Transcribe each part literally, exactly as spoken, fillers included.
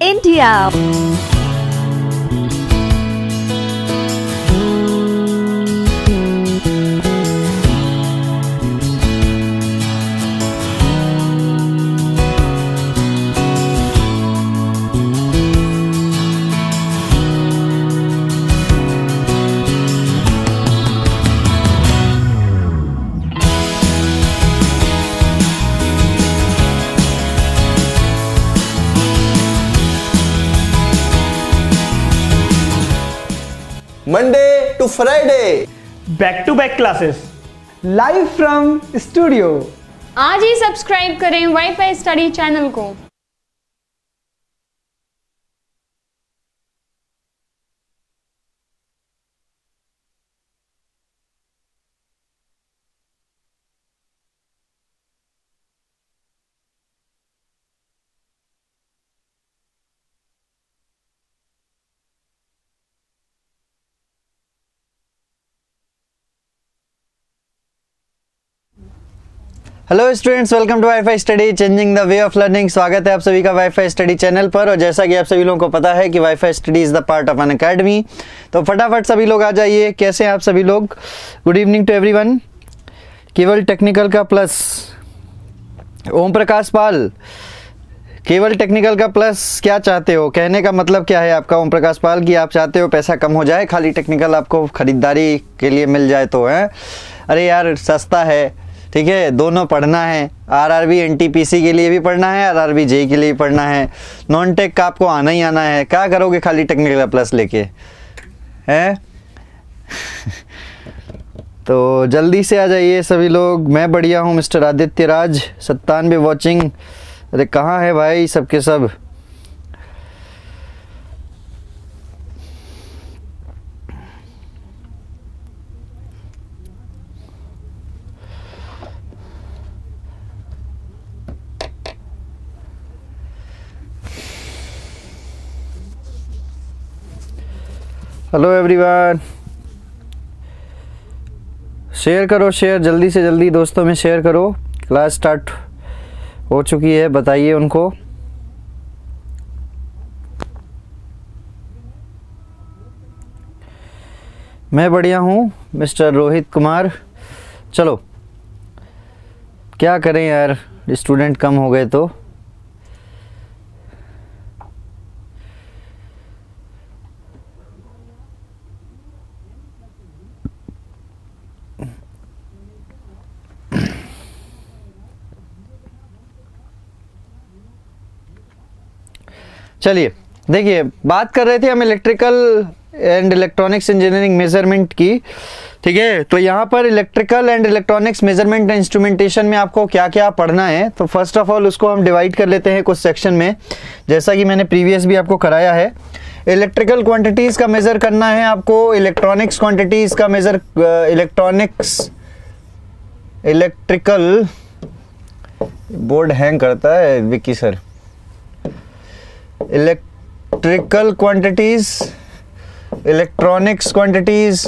India. Monday to Friday, back to back classes, live from studio। आज ही subscribe करें WiFi study channel को। Hello students, welcome to WiFi study changing the way of learning. स्वागत है आप सभी का वाईफाई स्टडी चैनल पर। और जैसा कि आप सभी लोगों को पता है कि WiFi study is the part of Unacademy. तो फटाफट सभी लोग आ जाइए। कैसे हैं आप सभी लोग? Good evening to everyone. केवल टेक्निकल का प्लस, ओम प्रकाश पाल, केवल टेक्निकल का प्लस क्या चाहते हो? कहने का मतलब क्या है आपका ओम प्रकाश पाल कि आप चाहते हो पैसा कम हो जाए, खाली टेक्निकल आपको ख़रीदारी के लिए मिल जाए तो है। अरे यार सस्ता है, ठीक है, दोनों पढ़ना है। आरआरबी एनटीपीसी के लिए भी पढ़ना है, आरआरबी जेई के लिए भी पढ़ना है। नॉन टेक का आपको आना ही आना है। क्या करोगे खाली टेक्निकल प्लस लेके हैं? तो जल्दी से आ जाइए सभी लोग। मैं बढ़िया हूँ। मिस्टर आदित्य राज सत्तानवे वॉचिंग। अरे कहाँ है भाई सबके सब? हेलो एवरीवन, शेयर करो, शेयर जल्दी से जल्दी दोस्तों में शेयर करो। क्लास स्टार्ट हो चुकी है, बताइए उनको। मैं बढ़िया हूँ मिस्टर रोहित कुमार। चलो क्या करें यार, स्टूडेंट कम हो गए तो। चलिए देखिए, बात कर रहे थे हम electrical and electronics engineering measurement की, ठीक है। तो यहाँ पर electrical and electronics measurement and instrumentation में आपको क्या क्या पढ़ना है, तो फर्स्ट ऑफ ऑल उसको हम डिवाइड कर लेते हैं कुछ सेक्शन में। जैसा कि मैंने प्रीवियस भी आपको कराया है, इलेक्ट्रिकल क्वांटिटीज़ का मेज़र करना है आपको, इलेक्ट्रॉनिक्स क्वांटिटीज़ का measure, electronics electrical board hang करता है Vicky sir, electrical quantities, electronics quantities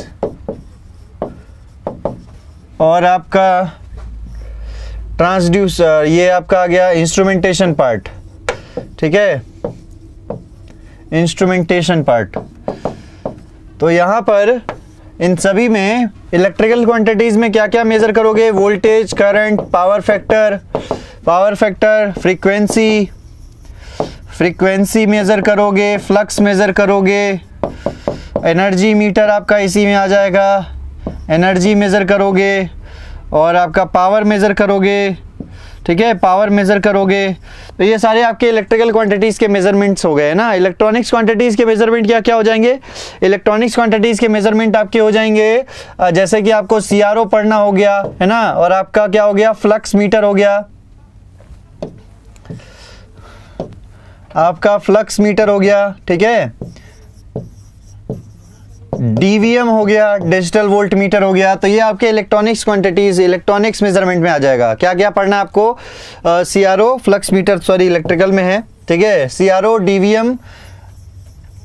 और आपका ट्रांसड्यूसर, ये आपका आ गया इंस्ट्रूमेंटेशन पार्ट, ठीक है, इंस्ट्रूमेंटेशन पार्ट। तो यहाँ पर इन सभी में इलेक्ट्रिकल क्वांटिटीज में क्या क्या मेजर करोगे? Voltage, current, power factor, power factor frequency, frequency measure करोगे, फ्लक्स मेज़र करोगे, एनर्जी मीटर आपका इसी में आ जाएगा, एनर्जी मेज़र करोगे और आपका पावर मेज़र करोगे, ठीक है, पावर मेज़र करोगे। तो ये सारे आपके इलेक्ट्रिकल क्वांटिटीज़ के मेज़रमेंट्स हो गए ना। इलेक्ट्रॉनिक्स क्वांटिटीज़ के मेज़रमेंट क्या क्या हो जाएंगे? इलेक्ट्रॉनिक्स क्वांटिटीज़ के मेज़रमेंट आपके हो जाएंगे जैसे कि आपको सी आर ओ पढ़ना हो गया है ना, और आपका क्या हो गया, फ्लक्स मीटर हो गया, आपका फ्लक्स मीटर हो गया, ठीक है, डीवीएम हो गया, डिजिटल वोल्ट मीटर हो गया। तो ये आपके इलेक्ट्रॉनिक्स क्वांटिटीज, इलेक्ट्रॉनिक्स मेजरमेंट में आ जाएगा। क्या क्या पढ़ना है आपको? CRO, flux meter, sorry electrical में है, ठीक है, सीआरओ, डीवीएम,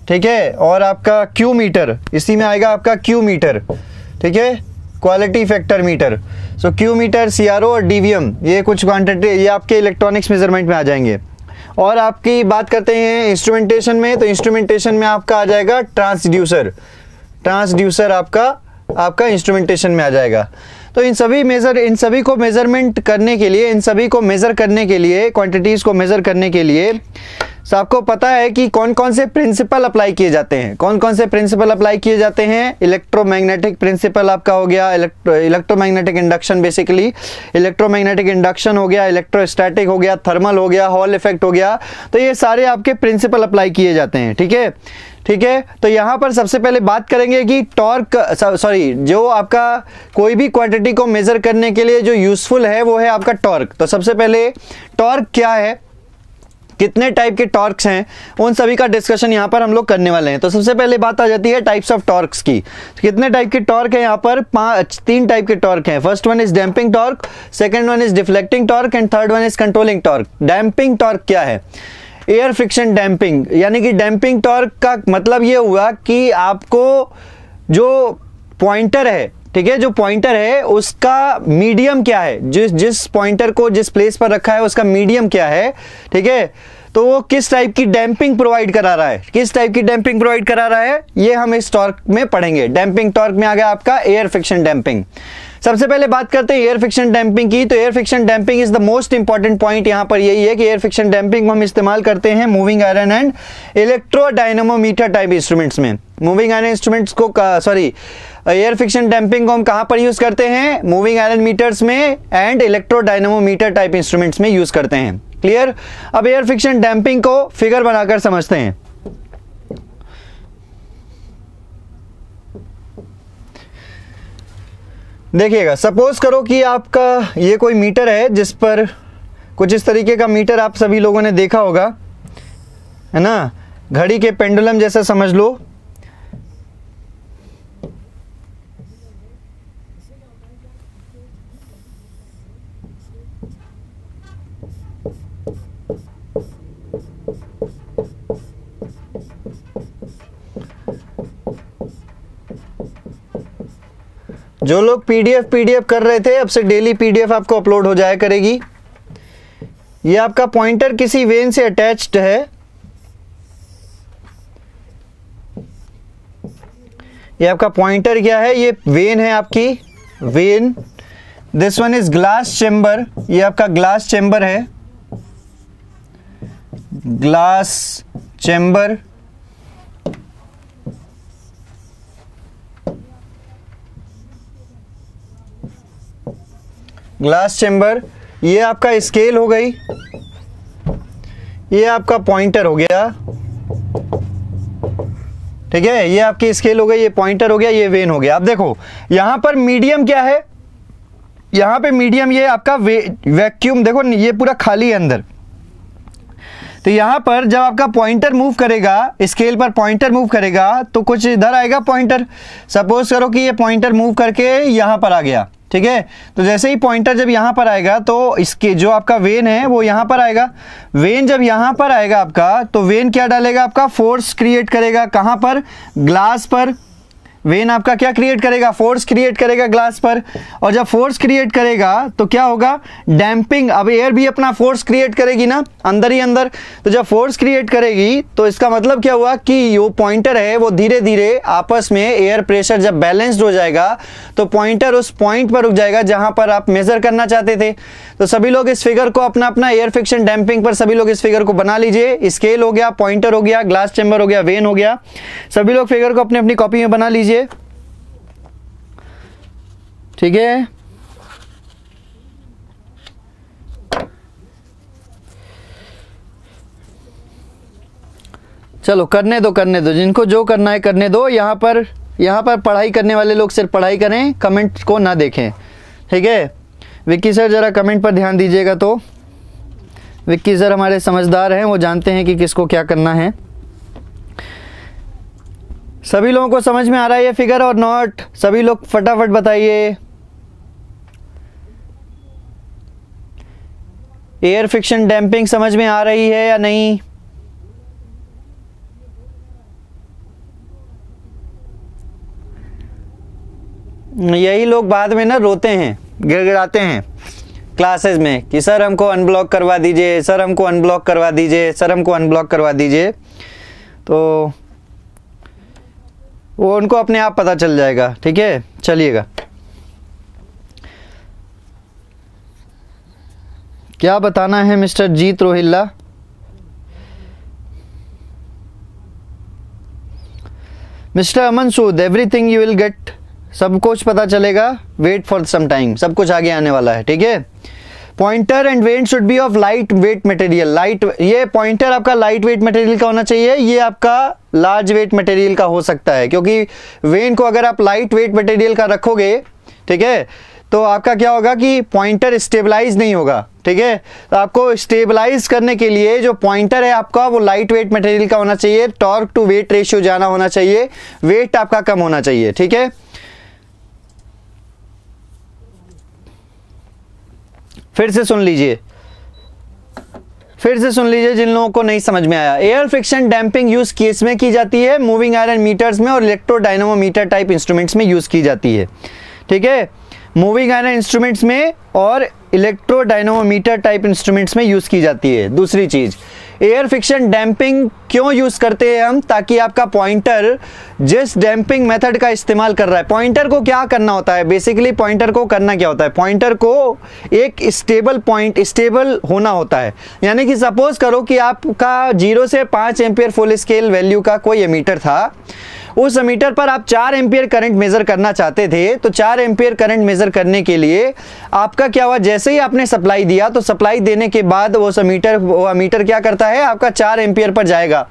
ठीक है, और आपका क्यू मीटर, इसी में आएगा आपका क्यू मीटर, ठीक है, quality factor meter. So Q meter, CRO और डीवीएम, ये कुछ क्वांटिटी ये आपके इलेक्ट्रॉनिक्स मेजरमेंट में आ जाएंगे। और आपकी बात करते हैं इंस्ट्रूमेंटेशन में, तो इंस्ट्रूमेंटेशन में आपका आ जाएगा ट्रांसड्यूसर, ट्रांसड्यूसर आपका आपका इंस्ट्रूमेंटेशन में आ जाएगा। तो इन सभी मेज़र इन सभी को मेज़रमेंट करने के लिए इन सभी को मेज़र करने के लिए क्वांटिटीज़ को मेज़र करने के लिए तो आपको पता है कि कौन कौन से प्रिंसिपल अप्लाई किए जाते हैं, कौन कौन से प्रिंसिपल अप्लाई किए जाते हैं। इलेक्ट्रोमैग्नेटिक प्रिंसिपल आपका हो गया, electro electromagnetic induction, basically electromagnetic induction हो गया, इलेक्ट्रोस्टैटिक हो गया, थर्मल हो गया, हॉल इफेक्ट हो गया। तो ये सारे आपके प्रिंसिपल अप्लाई किए जाते हैं, ठीक है ठीक है। तो यहाँ पर सबसे पहले बात करेंगे कि टॉर्क, सॉरी जो आपका कोई भी क्वांटिटी को मेजर करने के लिए जो यूजफुल है वो है आपका टॉर्क। तो सबसे पहले टॉर्क क्या है, कितने टाइप के टॉर्क्स हैं, उन सभी का डिस्कशन यहाँ पर हम लोग करने वाले हैं। तो सबसे पहले बात आ जाती है टाइप्स ऑफ टॉर्क्स की। कितने टाइप के टॉर्क है यहाँ पर, पांच, तीन टाइप के टॉर्क हैं। First one is damping torque, second one is deflecting torque and third one is controlling torque. Damping torque क्या है, एयर फ्रिक्शन डैम्पिंग, यानी कि डैम्पिंग टॉर्क का मतलब ये हुआ कि आपको जो पॉइंटर है, ठीक है, जो पॉइंटर है उसका मीडियम क्या है, जिस जिस पॉइंटर को जिस प्लेस पर रखा है उसका मीडियम क्या है, ठीक है, तो वो किस टाइप की डैम्पिंग प्रोवाइड करा रहा है, किस टाइप की डैम्पिंग प्रोवाइड करा रहा है, ये हम इस टॉर्क में पढ़ेंगे। डैम्पिंग टॉर्क में आ गया आपका एयर फ्रिक्शन डैम्पिंग। सबसे पहले बात करते हैं एयर फ्रिक्शन डैम्पिंग की। तो air friction damping is the most important point यहाँ पर, यही है कि एयर फ्रिक्शन डैम्पिंग हम इस्तेमाल करते हैं moving iron and electrodynamometer type instruments में। मूविंग आयरन इंस्ट्रूमेंट्स को सॉरी एयर फ्रिक्शन डैम्पिंग को हम कहाँ पर यूज करते हैं, मूविंग आयरन मीटर्स में एंड इलेक्ट्रोडायनेमोमीटर टाइप इंस्ट्रूमेंट्स में यूज करते हैं। क्लियर। अब एयर फ्रिक्शन डैम्पिंग को फिगर बनाकर समझते हैं। देखिएगा, सपोज करो कि आपका ये कोई मीटर है जिस पर कुछ इस तरीके का मीटर आप सभी लोगों ने देखा होगा, है ना, घड़ी के पेंडुलम जैसा समझ लो। जो लोग पीडीएफ पीडीएफ कर रहे थे, अब से डेली पीडीएफ आपको अपलोड हो जाया करेगी। ये आपका पॉइंटर किसी वेन से अटैच्ड है, ये आपका पॉइंटर क्या है, ये वेन है आपकी vane. This one is glass chamber, ये आपका ग्लास चेम्बर है, ग्लास चेम्बर। ग्लास चेम्बर ये आपका स्केल हो गई, ये आपका पॉइंटर हो गया, ठीक है, ये आपकी स्केल हो गई, ये पॉइंटर हो गया, ये वेन हो गया। अब देखो यहां पर मीडियम क्या है, यहां पे मीडियम ये आपका वे, वैक्यूम, देखो ये पूरा खाली है अंदर। तो यहाँ पर जब आपका पॉइंटर मूव करेगा, स्केल पर पॉइंटर मूव करेगा, तो कुछ इधर आएगा पॉइंटर। सपोज करो कि ये पॉइंटर मूव करके यहाँ पर आ गया, ठीक है, तो जैसे ही पॉइंटर जब यहाँ पर आएगा तो इसके जो आपका वेन है वो यहाँ पर आएगा। वेन जब यहाँ पर आएगा आपका, तो वेन क्या डालेगा, आपका फोर्स क्रिएट करेगा। कहाँ पर, ग्लास पर। वेन आपका क्या क्रिएट करेगा, फोर्स क्रिएट करेगा ग्लास पर। और जब फोर्स क्रिएट करेगा तो क्या होगा, डैम्पिंग। अब एयर भी अपना फोर्स क्रिएट करेगी ना अंदर ही अंदर, तो जब फोर्स क्रिएट करेगी तो इसका मतलब क्या हुआ कि वो पॉइंटर है वो धीरे धीरे आपस में एयर प्रेशर जब बैलेंस्ड हो जाएगा तो पॉइंटर उस पॉइंट पर रुक जाएगा जहाँ पर आप मेजर करना चाहते थे। तो सभी लोग इस फिगर को अपना अपना एयर फ्रिक्शन डैम्पिंग पर सभी लोग इस फिगर को बना लीजिए। स्केल हो गया, पॉइंटर हो गया, ग्लास चेम्बर हो गया, वेन हो गया। सभी लोग फिगर को अपनी अपनी कॉपी में बना लीजिए, ठीक है। चलो करने दो, करने दो, जिनको जो करना है करने दो। यहां पर यहां पर पढ़ाई करने वाले लोग सिर्फ पढ़ाई करें, कमेंट को ना देखें, ठीक है। विक्की सर जरा कमेंट पर ध्यान दीजिएगा। तो विक्की सर हमारे समझदार हैं, वो जानते हैं कि किसको क्या करना है। सभी लोगों को समझ में आ रहा है ये फिगर और नॉट? सभी लोग फटाफट बताइए। एयर फ्रिक्शन डैम्पिंग समझ में आ रही है या नहीं? यही लोग बाद में ना रोते हैं, गिड़गिड़ाते हैं क्लासेस में कि सर हमको अनब्लॉक करवा दीजिए, सर हमको अनब्लॉक करवा दीजिए, सर हमको अनब्लॉक करवा दीजिए, तो वो उनको अपने आप पता चल जाएगा। ठीक है, चलिएगा। क्या बताना है mister Jeet Rohilla? Mister Aman Sood, everything you will get, सब कुछ पता चलेगा, वेट फॉर सम टाइम, सब कुछ आगे आने वाला है। ठीक है, pointer and weight should be of light weight material, light, ये पॉइंटर आपका लाइट वेट मटेरियल का होना चाहिए, ये आपका लार्ज वेट मटेरियल का हो सकता है, क्योंकि वेन को अगर आप लाइट वेट मटेरियल का रखोगे, ठीक है, तो आपका क्या होगा कि पॉइंटर स्टेबलाइज नहीं होगा। ठीक है, तो आपको स्टेबलाइज करने के लिए जो पॉइंटर है आपका वो लाइट वेट मटेरियल का होना चाहिए, टॉर्क टू वेट रेशियो जाना होना चाहिए, वेट आपका कम होना चाहिए। ठीक है, फिर से सुन लीजिए, फिर से सुन लीजिए जिन लोगों को नहीं समझ में आया। Air friction damping use case में की जाती है, मूविंग आयरन मीटर्स में और इलेक्ट्रोडायनेमोमीटर टाइप इंस्ट्रूमेंट्स में यूज की जाती है। ठीक है, मूविंग आयरन इंस्ट्रूमेंट्स में और इलेक्ट्रोडायनेमोमीटर टाइप इंस्ट्रूमेंट्स में यूज की जाती है। दूसरी चीज, एयर फ्रिक्शन डैम्पिंग क्यों यूज करते हैं हम? ताकि आपका पॉइंटर जिस डैम्पिंग मेथड का इस्तेमाल कर रहा है, पॉइंटर को क्या करना होता है बेसिकली, पॉइंटर को करना क्या होता है, पॉइंटर को एक स्टेबल पॉइंट, स्टेबल होना होता है। यानी कि सपोज करो कि आपका जीरो से पाँच एम्पियर फुल स्केल वैल्यू का कोई एमीटर था, उस एमीटर पर आप चार एम्पियर करंट मेजर करना चाहते थे, तो चार एम्पियर करंट मेजर करने के लिए आपका क्या हुआ, जैसे ही आपने सप्लाई दिया तो सप्लाई देने के बाद वो एमीटर वो एमीटर क्या करता है आपका चार एम्पियर पर जाएगा,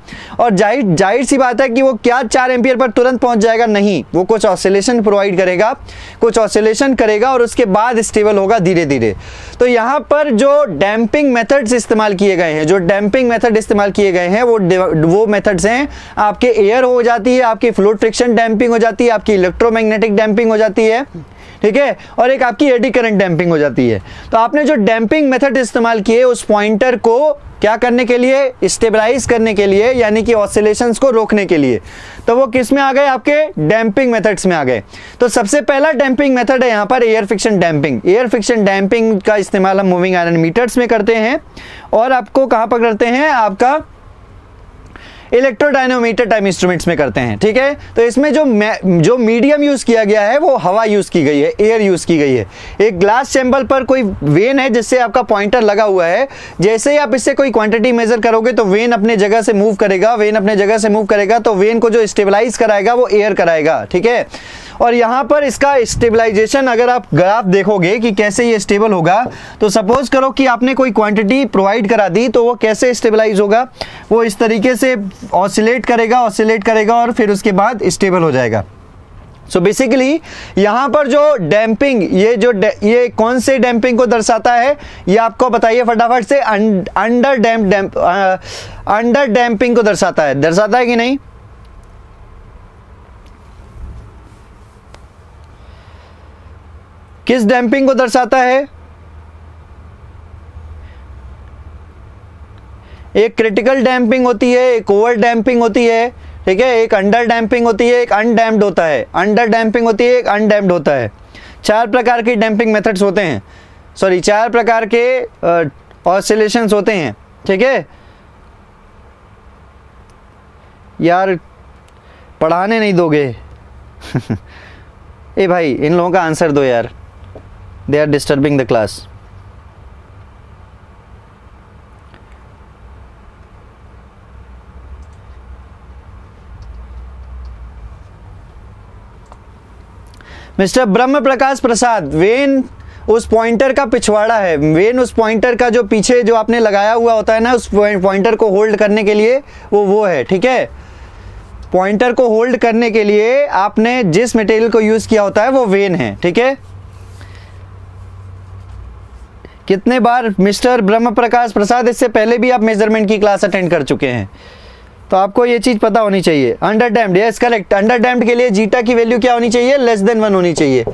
और जाहिर जाहिर सी बात है कि वो क्या चार एम्पियर पर तुरंत पहुंच जाएगा, नहीं, वो कुछ ऑसिलेशन प्रोवाइड करेगा, कुछ ऑसिलेशन करेगा और उसके बाद स्टेबल होगा धीरे धीरे। तो यहाँ पर जो डैम्पिंग मेथड्स इस्तेमाल किए गए हैं, जो डैम्पिंग मेथड इस्तेमाल किए गए हैं वो वो मेथड्स हैं आपके एयर हो जाती है, आपके फ्लूइड फ्रिक्शन डैम्पिंग हो जाती है, आपकी इलेक्ट्रोमैग्नेटिक डैम्पिंग हो जाती है, ठीक है, और एक आपकी एडी करंट डैम्पिंग हो जाती है। तो आपने जो डैम्पिंग मेथड इस्तेमाल किए उस पॉइंटर को क्या करने के लिए, स्टेबलाइज करने के लिए, यानी कि ऑसिलेशंस को रोकने के लिए, तो वो किस में आ गए, आपके डैम्पिंग मेथड्स में आ गए। तो सबसे पहला डैम्पिंग मेथड है यहाँ पर air friction damping. Air friction damping का इस्तेमाल हम मूविंग आयरन मीटर्स में करते हैं और आपको कहाँ पकड़ते हैं, आपका इलेक्ट्रोडायनेमोमीटर टाइप इंस्ट्रूमेंट्स में करते हैं। ठीक है, तो इसमें जो जो मीडियम यूज़ किया गया है वो हवा यूज़ की गई है, एयर यूज़ की गई है। एक ग्लास चैम्बर पर कोई वेन है जिससे आपका पॉइंटर लगा हुआ है, जैसे ही आप इससे कोई क्वांटिटी मेजर करोगे तो वेन अपने जगह से मूव करेगा, वेन अपने जगह से मूव करेगा, तो वेन को जो स्टेबलाइज कराएगा वो एयर कराएगा। ठीक है, और यहाँ पर इसका स्टेबलाइजेशन अगर आप ग्राफ देखोगे कि कैसे ये स्टेबल होगा, तो सपोज करो कि आपने कोई क्वांटिटी प्रोवाइड करा दी, तो वो कैसे स्टेबलाइज होगा, वो इस तरीके से ऑसिलेट करेगा, ऑसिलेट करेगा और फिर उसके बाद स्टेबल हो जाएगा। सो so बेसिकली यहाँ पर जो डैम्पिंग, ये जो ये कौन से डैम्पिंग को दर्शाता है ये आपको बताइए फटाफट से, under damp damp under damping को दर्शाता है, दर्शाता है कि नहीं? किस डैम्पिंग को दर्शाता है? एक क्रिटिकल डैम्पिंग होती है, एक ओवर डैम्पिंग होती है, ठीक है, एक अंडर डैम्पिंग होती है, एक अनडैम्प्ड होता है, अंडर डैम्पिंग होती है, एक अनडैम्प्ड होता है। चार प्रकार के डैम्पिंग मेथड्स होते हैं, सॉरी चार प्रकार के ऑसिलेशंस होते हैं। ठीक है यार, पढ़ाने नहीं दोगे ए भाई, इन लोगों का आंसर दो यार, they are disturbing the class. Mister Brahm Prakash Prasad, when उस पॉइंटर का पिछवाड़ा है, वेन उस पॉइंटर का जो पीछे जो आपने लगाया हुआ होता है ना, उस पॉइंटर को होल्ड करने के लिए वो वो है। ठीक है, पॉइंटर को होल्ड करने के लिए आपने जिस मटेरियल को यूज किया होता है वो वेन है। ठीक है, कितने बार मिस्टर ब्रह्म प्रकाश प्रसाद इससे पहले भी आप मेजरमेंट की क्लास अटेंड कर चुके हैं, तो आपको ये चीज़ पता होनी चाहिए। Under damped, yes correct, under damped के लिए जीटा की वैल्यू क्या होनी चाहिए, लेस देन वन होनी चाहिए।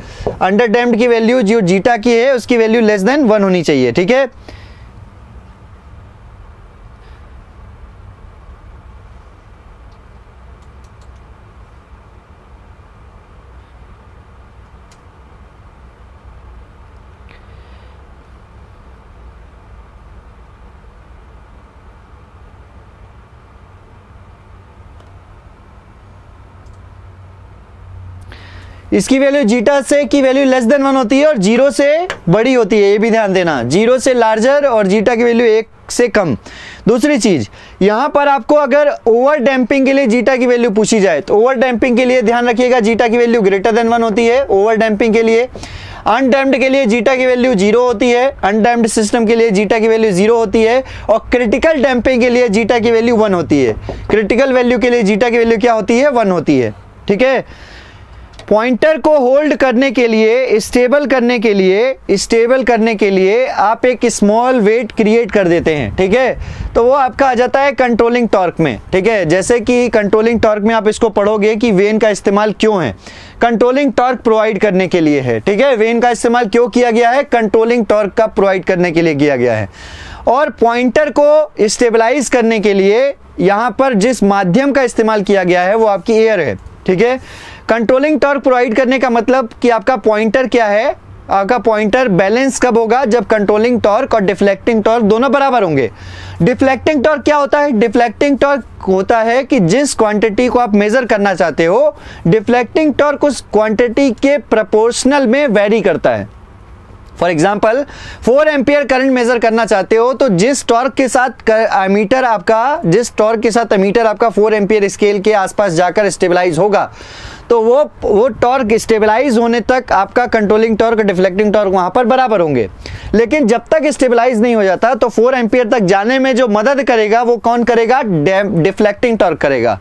अंडर डैम्प्ड की वैल्यू जो जीटा की है उसकी वैल्यू लेस देन वन होनी चाहिए। ठीक है, इसकी वैल्यू जीटा से की वैल्यू लेस देन वन होती है और जीरो से बड़ी होती है, ये भी ध्यान देना, जीरो से लार्जर और जीटा की वैल्यू एक से कम। दूसरी चीज, यहाँ पर आपको अगर ओवर डैम्पिंग के लिए जीटा की वैल्यू पूछी जाए तो ओवर डैम्पिंग के लिए ध्यान रखिएगा जीटा की वैल्यू ग्रेटर देन वन होती है ओवर डैम्पिंग के लिए। अनडैम्प्ड के लिए जीटा की वैल्यू जीरो होती है, अनडैम्प्ड सिस्टम के लिए जीटा की वैल्यू जीरो होती है और क्रिटिकल डैम्पिंग के लिए जीटा की वैल्यू वन होती है। क्रिटिकल वैल्यू के लिए जीटा की वैल्यू क्या होती है? वन होती है। ठीक है, पॉइंटर को होल्ड करने के लिए, स्टेबल करने के लिए, स्टेबल करने के लिए आप एक स्मॉल वेट क्रिएट कर देते हैं। ठीक है, तो वो आपका आ जाता है कंट्रोलिंग टॉर्क में। ठीक है, जैसे कि कंट्रोलिंग टॉर्क में आप इसको पढ़ोगे कि वेन का इस्तेमाल क्यों है, कंट्रोलिंग टॉर्क प्रोवाइड करने के लिए है। ठीक है, वेन का इस्तेमाल क्यों किया गया है? कंट्रोलिंग टॉर्क का प्रोवाइड करने के लिए किया गया है। और पॉइंटर को स्टेबलाइज करने के लिए यहाँ पर जिस माध्यम का इस्तेमाल किया गया है वो आपकी एयर है। ठीक है, कंट्रोलिंग टॉर्क प्रोवाइड करने का मतलब कि आपका पॉइंटर क्या है, आपका पॉइंटर बैलेंस कब होगा? जब कंट्रोलिंग टॉर्क और डिफ्लेक्टिंग टॉर्क दोनों बराबर होंगे। डिफ्लेक्टिंग टॉर्क क्या होता है? डिफ्लेक्टिंग टॉर्क होता है कि जिस क्वांटिटी को आप मेजर करना चाहते हो डिफ्लेक्टिंग टॉर्क उस क्वांटिटी के प्रोपोर्शनल में वेरी करता है। For example, four ampere current measure करना चाहते हो तो जिस टॉर्क के साथ अमीटर आपका जिस टॉर्क के साथ अमीटर आपका फोर एम्पियर स्केल के आसपास जाकर स्टेबलाइज होगा तो वो वो टॉर्क स्टेबलाइज होने तक आपका कंट्रोलिंग टॉर्क डिफ्लेक्टिंग टॉर्क वहाँ पर बराबर होंगे। लेकिन जब तक स्टेबलाइज नहीं हो जाता तो फोर एम्पियर तक जाने में जो मदद करेगा वो कौन करेगा? डिफ्लेक्टिंग टॉर्क करेगा।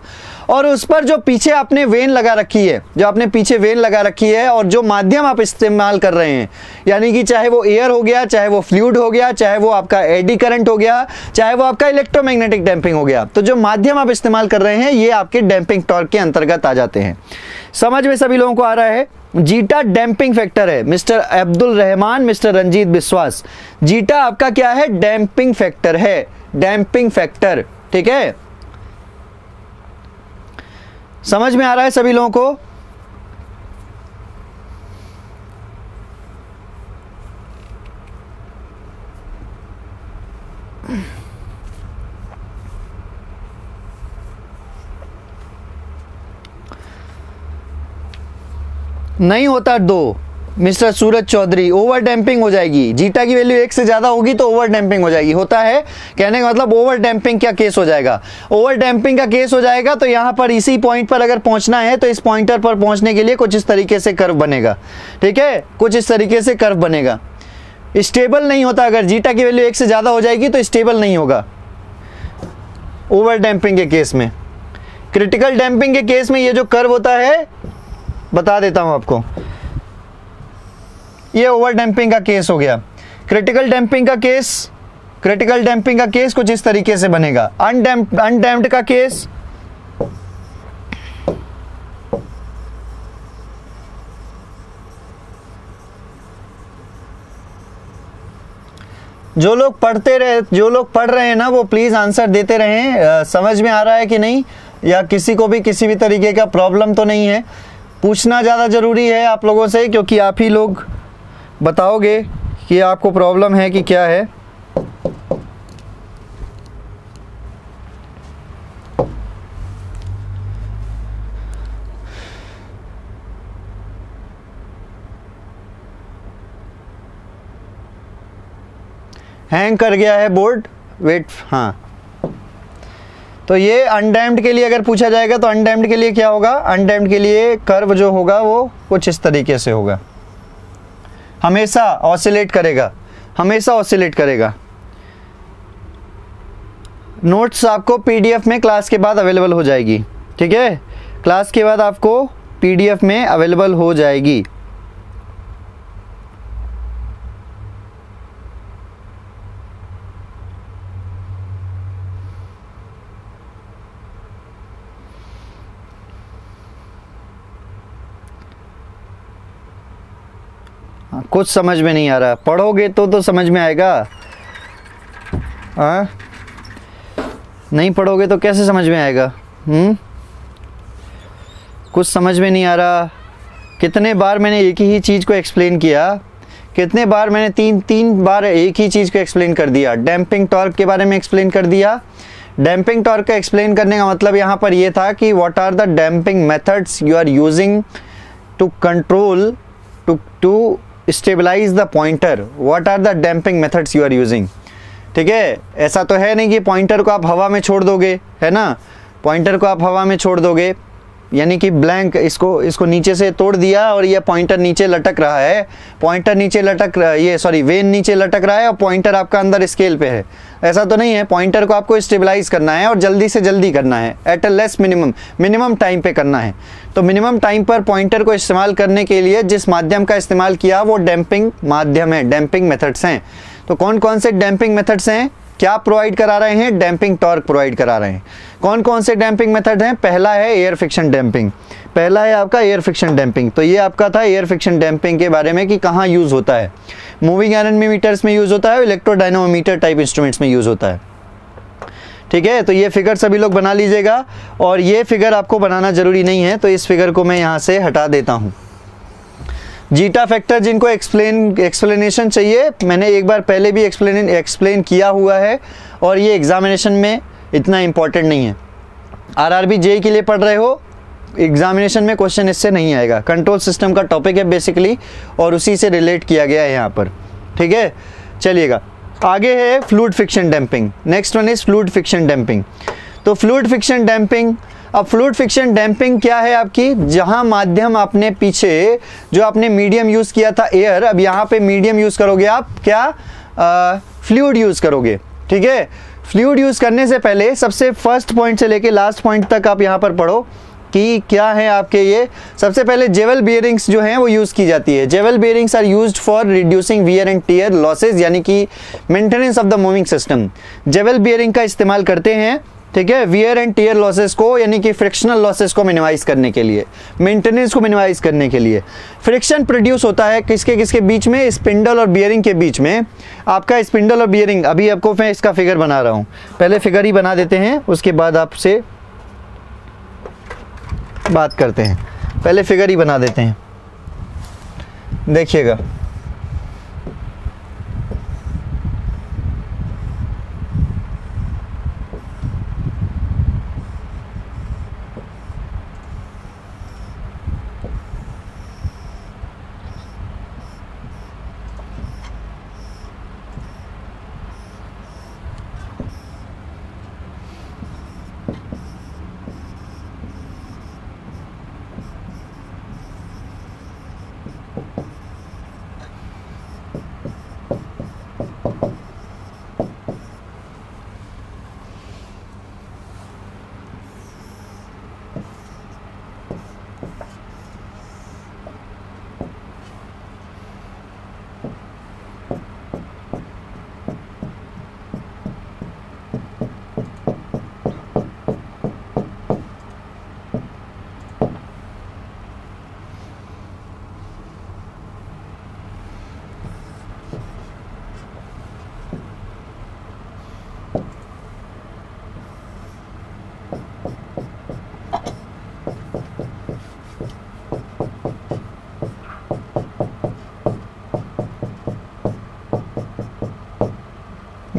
और उस पर जो पीछे आपने वेन लगा रखी है जो आपने पीछे वेन लगा रखी है और जो माध्यम आप इस्तेमाल कर रहे हैं, यानी कि चाहे वो एयर हो गया, चाहे वो फ्लूइड हो गया, चाहे वो आपका एडी करंट हो गया, चाहे वो आपका इलेक्ट्रोमैग्नेटिक डैम्पिंग हो गया, तो जो माध्यम आप इस्तेमाल कर रहे हैं ये आपके डैम्पिंग टॉर्क के अंतर्गत आ जाते हैं। समझ में सभी लोगों को आ रहा है? जीटा डैम्पिंग फैक्टर है। Mister Abdul Rahman, mister Ranjeet Vishwas, zeta आपका क्या है? डैम्पिंग फैक्टर है, डैम्पिंग फैक्टर। ठीक है, समझ में आ रहा है सभी लोगों को? नहीं होता दो, mister Suraj Chaudhary, over damping हो जाएगी। जीटा की वैल्यू एक से ज़्यादा होगी तो ओवर डैम्पिंग हो जाएगी। होता है, कहने का मतलब ओवर डैम्पिंग क्या केस हो जाएगा? ओवर डैम्पिंग का केस हो जाएगा तो यहाँ पर इसी पॉइंट पर अगर पहुँचना है तो इस पॉइंटर पर पहुँचने के लिए कुछ इस तरीके से कर्व बनेगा। ठीक है, कुछ इस तरीके से कर्व बनेगा। स्टेबल नहीं होता, अगर जीटा की वैल्यू एक से ज़्यादा हो जाएगी तो स्टेबल नहीं होगा ओवर डैम्पिंग के केस में। क्रिटिकल डैम्पिंग के केस में ये जो कर्व होता है बता देता हूं आपको, ये ओवर डैम्पिंग का केस हो गया। क्रिटिकल डैम्पिंग का केस, क्रिटिकल डैम्पिंग का केस कुछ इस तरीके से बनेगा। अनडैम्प्ड अनडैम्प्ड का केस, जो लोग पढ़ते रहे जो लोग पढ़ रहे हैं ना वो प्लीज आंसर देते रहें। आ, समझ में आ रहा है कि नहीं, या किसी को भी किसी भी तरीके का प्रॉब्लम तो नहीं है? पूछना ज़्यादा ज़रूरी है आप लोगों से, क्योंकि आप ही लोग बताओगे कि आपको प्रॉब्लम है कि क्या है। हैंग कर गया है बोर्ड, वेट। हाँ, तो ये अनडैम्प्ड के लिए अगर पूछा जाएगा तो अनडैम्प्ड के लिए क्या होगा? अनडैम्प्ड के लिए कर्व जो होगा वो कुछ इस तरीके से होगा, हमेशा ऑसिलेट करेगा, हमेशा ऑसिलेट करेगा। नोट्स आपको पीडीएफ में क्लास के बाद अवेलेबल हो जाएगी। ठीक है, क्लास के बाद आपको पीडीएफ में अवेलेबल हो जाएगी। कुछ समझ में नहीं आ रहा, पढ़ोगे तो तो समझ में आएगा। हाँ, नहीं पढ़ोगे तो कैसे समझ में आएगा? हम्म, कुछ समझ में नहीं आ रहा। कितने बार मैंने एक ही चीज़ को एक्सप्लेन किया, कितने बार मैंने तीन तीन बार एक ही चीज़ को एक्सप्लेन कर दिया। डैम्पिंग टॉर्क के बारे में एक्सप्लेन कर दिया। डैम्पिंग टॉर्क का एक्सप्लेन करने का मतलब यहाँ पर यह था कि what are the damping methods you are using to control, to, to stabilize the pointer, what are the damping methods you are using. ठीक है, ऐसा तो है नहीं कि पॉइंटर को आप हवा में छोड़ दोगे, है ना, पॉइंटर को आप हवा में छोड़ दोगे, यानी कि ब्लैंक इसको इसको नीचे से तोड़ दिया और ये पॉइंटर नीचे लटक रहा है, पॉइंटर नीचे लटक रहा है, ये सॉरी वेन नीचे लटक रहा है और पॉइंटर आपका अंदर स्केल पे है, ऐसा तो नहीं है। पॉइंटर को आपको स्टेबलाइज करना है और जल्दी से जल्दी करना है, at a less minimum minimum time पे करना है। तो मिनिमम टाइम पर पॉइंटर को इस्तेमाल करने के लिए जिस माध्यम का इस्तेमाल किया वो डैम्पिंग माध्यम है, डैम्पिंग मेथड्स हैं। तो कौन कौन से डैम्पिंग मेथड्स हैं, क्या प्रोवाइड करा रहे हैं, डैम्पिंग टॉर्क प्रोवाइड करा रहे हैं। कौन कौन से डैम्पिंग मेथड हैं, पहला है एयर फ्रिक्शन डैम्पिंग, पहला है आपका एयर फ्रिक्शन डैम्पिंग। तो ये आपका था एयर फ्रिक्शन डैम्पिंग के बारे में कि कहाँ यूज़ होता है, मूविंग एनेमीटर्स में यूज़ होता है, इलेक्ट्रोडायनामोमीटर टाइप इंस्ट्रूमेंट्स में यूज़ होता है। ठीक है, तो ये फिगर सभी लोग बना लीजिएगा, और ये फिगर आपको बनाना ज़रूरी नहीं है तो इस फिगर को मैं यहाँ से हटा देता हूँ। जीटा फैक्टर जिनको एक्सप्लेन एक्सप्लेनेशन चाहिए, मैंने एक बार पहले भी एक्सप्लेन एक्सप्लेन किया हुआ है और ये एग्जामिनेशन में इतना इम्पॉर्टेंट नहीं है। आरआरबी जेई के लिए पढ़ रहे हो, एग्जामिनेशन में क्वेश्चन इससे नहीं आएगा, कंट्रोल सिस्टम का टॉपिक है बेसिकली और उसी से रिलेट किया गया है यहाँ पर। ठीक है, चलिएगा आगे है fluid friction damping. Next one is fluid friction damping. तो फ्लूइड फ्रिक्शन डैम्पिंग, अब फ्लूइड फ्रिक्शन डैम्पिंग क्या है आपकी, जहां माध्यम आपने पीछे जो आपने मीडियम यूज़ किया था एयर, अब यहां पे मीडियम यूज़ करोगे आप, क्या फ्लूइड यूज़ करोगे। ठीक है, फ्लूइड यूज़ करने से पहले सबसे फर्स्ट पॉइंट से लेके लास्ट पॉइंट तक आप यहां पर पढ़ो कि क्या है आपके ये। सबसे पहले जेवल बियरिंग्स जो हैं वो यूज़ की जाती है। Jewel bearings are used for reducing wear and tear losses, यानी कि maintenance of the moving system. Jewel bearing का इस्तेमाल करते हैं, ठीक है, वियर एंड टीयर लॉसेस को, यानी कि फ्रिक्शनल लॉसेस को मिनिमाइज करने के लिए, मेंटेनेंस को मिनिमाइज करने के लिए। फ्रिक्शन प्रोड्यूस होता है किसके किसके बीच में, स्पिंडल और बियरिंग के बीच में। आपका स्पिंडल और बियरिंग, अभी आपको मैं इसका फिगर बना रहा हूँ, पहले फिगर ही बना देते हैं उसके बाद आपसे बात करते हैं, पहले फिगर ही बना देते हैं। देखिएगा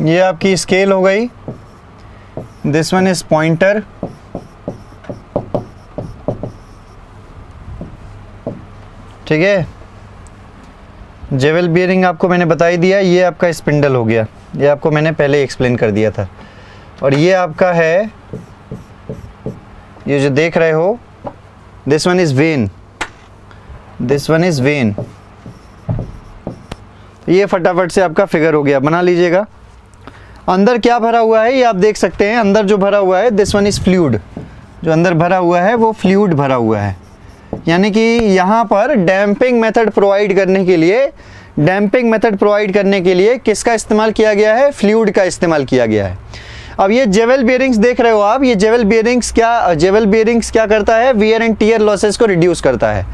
ये आपकी स्केल हो गई, दिस वन इज पॉइंटर, ठीक है, जेवल बियरिंग आपको मैंने बता ही दिया, ये आपका स्पिंडल हो गया, ये आपको मैंने पहले एक्सप्लेन कर दिया था। और ये आपका है, ये जो देख रहे हो, this one is vane, this one is vane. ये फटाफट से आपका फिगर हो गया, बना लीजिएगा। अंदर क्या भरा हुआ है ये आप देख सकते हैं, अंदर जो भरा हुआ है दिस वन इज़ फ्लूइड, जो अंदर भरा हुआ है वो फ्लूइड भरा हुआ है, यानी कि यहाँ पर डैम्पिंग मेथड प्रोवाइड करने के लिए, डैम्पिंग मेथड प्रोवाइड करने के लिए किसका इस्तेमाल किया गया है, फ्लूइड का इस्तेमाल किया गया है। अब ये जेवल बियरिंग्स देख रहे हो आप, ये जेवल बियरिंग्स क्या, जेवल बियरिंग्स क्या करता है, वियर एंड टीयर लॉसेस को रिड्यूस करता है।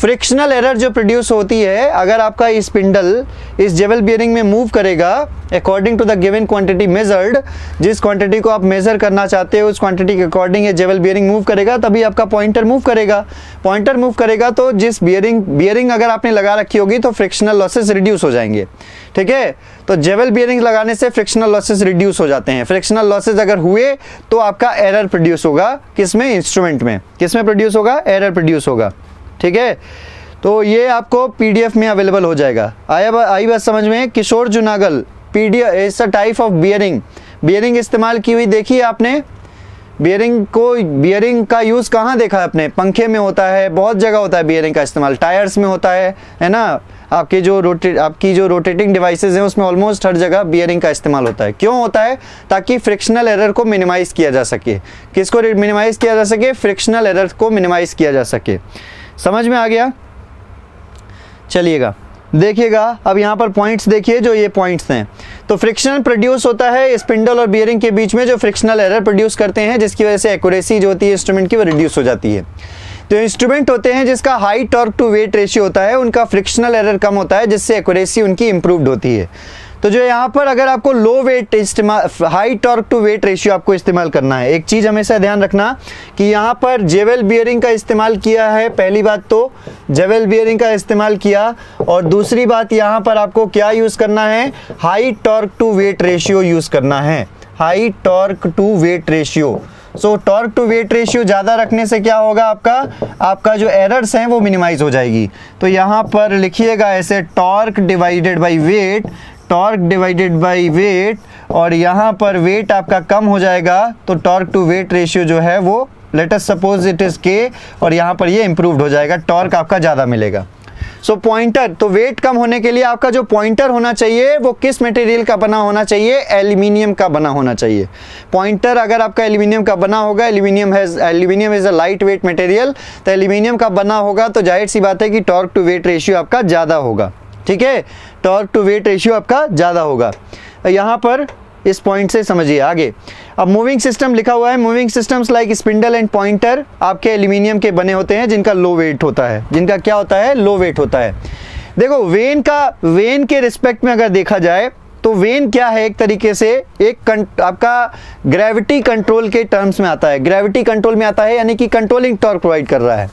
फ्रिक्शनल एरर जो प्रोड्यूस होती है, अगर आपका स्पिंडल इस जेवल बियरिंग में मूव करेगा according to the given quantity measured, जिस क्वांटिटी को आप मेजर करना चाहते हो उस क्वांटिटी के अकॉर्डिंग ये जेवल बियरिंग मूव करेगा, तभी आपका पॉइंटर मूव करेगा। पॉइंटर मूव करेगा तो जिस बियरिंग बियरिंग अगर आपने लगा रखी होगी तो फ्रिक्शनल लॉसेस रिड्यूस हो जाएंगे। ठीक है, तो जेवल बियरिंग लगाने से फ्रिक्शनल लॉसेस रिड्यूस हो जाते हैं। फ्रिक्शनल लॉसेस अगर हुए तो आपका एरर प्रोड्यूस होगा, किसमें, इंस्ट्रूमेंट में, किसमें प्रोड्यूस होगा, एरर प्रोड्यूस होगा। ठीक है। तो ये आपको पीडीएफ में अवेलेबल हो जाएगा। आया आई बात समझ में। किशोर Junagal, PDF is a type of bearing. Bearing इस्तेमाल की हुई देखिए आपने, बियरिंग को, बियरिंग का यूज़ कहाँ देखा है आपने? पंखे में होता है, बहुत जगह होता है बियरिंग का इस्तेमाल, टायर्स में होता है, है ना। आपके जो रोटेट आपकी जो रोटेटिंग डिवाइसेज हैं उसमें ऑलमोस्ट हर जगह बियरिंग का इस्तेमाल होता है। क्यों होता है? ताकि फ्रिक्शनल एरर को मिनिमाइज़ किया जा सके। किसको मिनिमाइज़ किया जा सके? फ्रिक्शनल एरर को मिनिमाइज़ किया जा सके। समझ में आ गया? चलिएगा देखिएगा अब यहाँ पर पॉइंट्स देखिए, जो ये पॉइंट्स हैं। तो फ्रिक्शन प्रोड्यूस होता है स्पिंडल और बियरिंग के बीच में, जो फ्रिक्शनल एरर प्रोड्यूस करते हैं, जिसकी वजह से एक्यूरेसी जो होती है इंस्ट्रूमेंट की वो रिड्यूस हो जाती है। तो इंस्ट्रूमेंट होते हैं जिसका high torque to weight ratio होता है, उनका फ्रिक्शनल एरर कम होता है, जिससे एक्यूरेसी उनकी इंप्रूव्ड होती है। तो जो यहाँ पर अगर आपको लो वेट इस्तेमाल, high torque to weight ratio आपको इस्तेमाल करना है। एक चीज़ हमेशा ध्यान रखना कि यहाँ पर जेवेल बियरिंग का इस्तेमाल किया है, पहली बात तो जेवेल बियरिंग का इस्तेमाल किया, और दूसरी बात यहाँ पर आपको क्या यूज़ करना है? High torque to weight ratio use करना है, high torque to weight ratio. So torque to weight ratio ज़्यादा रखने से क्या होगा आपका? आपका जो एरर्स हैं वो मिनिमाइज़ हो जाएगी। तो यहाँ पर लिखिएगा ऐसे, torque divided by weight, torque divided by weight, और यहाँ पर वेट आपका कम हो जाएगा, तो टॉर्क टू वेट रेशियो जो है वो let us suppose it is K, और यहाँ पर ये इम्प्रूव्ड हो जाएगा, टॉर्क आपका ज़्यादा मिलेगा। सो पॉइंटर, तो वेट कम होने के लिए आपका जो पॉइंटर होना चाहिए वो किस मटेरियल का बना होना चाहिए? एल्यूमिनियम का बना होना चाहिए। पॉइंटर अगर आपका एल्यूमिनियम का बना होगा, aluminium has aluminium is a light weight material, तो एल्यूमिनियम का बना होगा तो जाहिर सी बात है कि टॉर्क टू वेट रेशियो आपका ज़्यादा होगा। ठीक है, टॉर्क टू वेट रेशियो आपका ज़्यादा होगा। यहाँ पर इस पॉइंट से समझिए आगे। अब मूविंग सिस्टम लिखा हुआ है, moving systems like spindle and pointer आपके एल्यूमिनियम के बने होते हैं, जिनका लो वेट होता है, जिनका क्या होता है? लो वेट होता है। देखो वेन का, वेन के रिस्पेक्ट में अगर देखा जाए तो वेन क्या है? एक तरीके से एक आपका ग्रेविटी कंट्रोल के टर्म्स में आता है, ग्रेविटी कंट्रोल में आता है, यानी कि कंट्रोलिंग टॉर्क प्रोवाइड कर रहा है।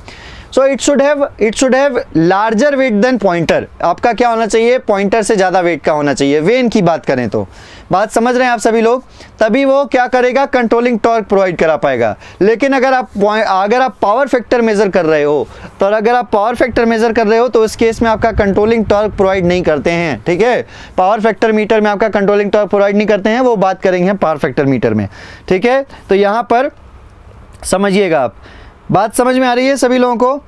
So it should have it should have larger weight than pointer. आपका क्या होना चाहिए? पॉइंटर से ज़्यादा वेट का होना चाहिए, वेन की बात करें तो। बात समझ रहे हैं आप सभी लोग? तभी वो क्या करेगा? कंट्रोलिंग टॉर्क प्रोवाइड करा पाएगा। लेकिन अगर आप अगर आप पावर फैक्टर मेजर कर रहे हो, तो अगर आप पावर फैक्टर मेजर कर रहे हो तो इस केस में आपका कंट्रोलिंग टॉर्क प्रोवाइड नहीं करते हैं। ठीक है, पावर फैक्टर मीटर में आपका कंट्रोलिंग टॉर्क प्रोवाइड नहीं करते हैं, वो बात करेंगे पावर फैक्टर मीटर में। ठीक है, तो यहाँ पर समझिएगा आप। बात समझ में आ रही है सभी लोगों को?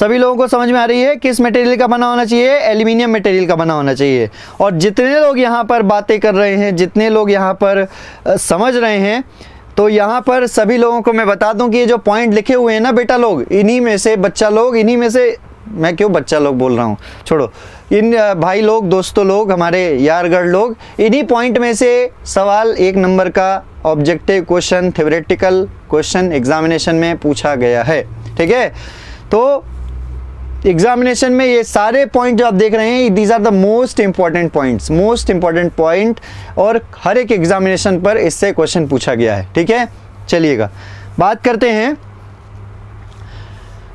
सभी लोगों को समझ में आ रही है? किस मटेरियल का बना होना चाहिए? एल्यूमिनियम मटेरियल का बना होना चाहिए। और जितने लोग यहाँ पर बातें कर रहे हैं, जितने लोग यहाँ पर समझ रहे हैं, तो यहाँ पर सभी लोगों को मैं बता दूं कि ये जो पॉइंट लिखे हुए हैं ना बेटा लोग, इन्हीं में से बच्चा लोग, इन्हीं में से मैं क्यों बच्चा लोग बोल रहा हूँ, छोड़ो, इन भाई लोग, दोस्तों लोग, हमारे यारगढ़ लोग, इन्हीं पॉइंट में से सवाल एक नंबर का objective question, theoretical question examination में पूछा गया है। ठीक है, तो एग्जामिनेशन में ये सारे पॉइंट जो आप देख रहे हैं, these are the most important points, most important point, और हर एक एग्जामिनेशन पर इससे क्वेश्चन पूछा गया है। ठीक है, चलिएगा बात करते हैं।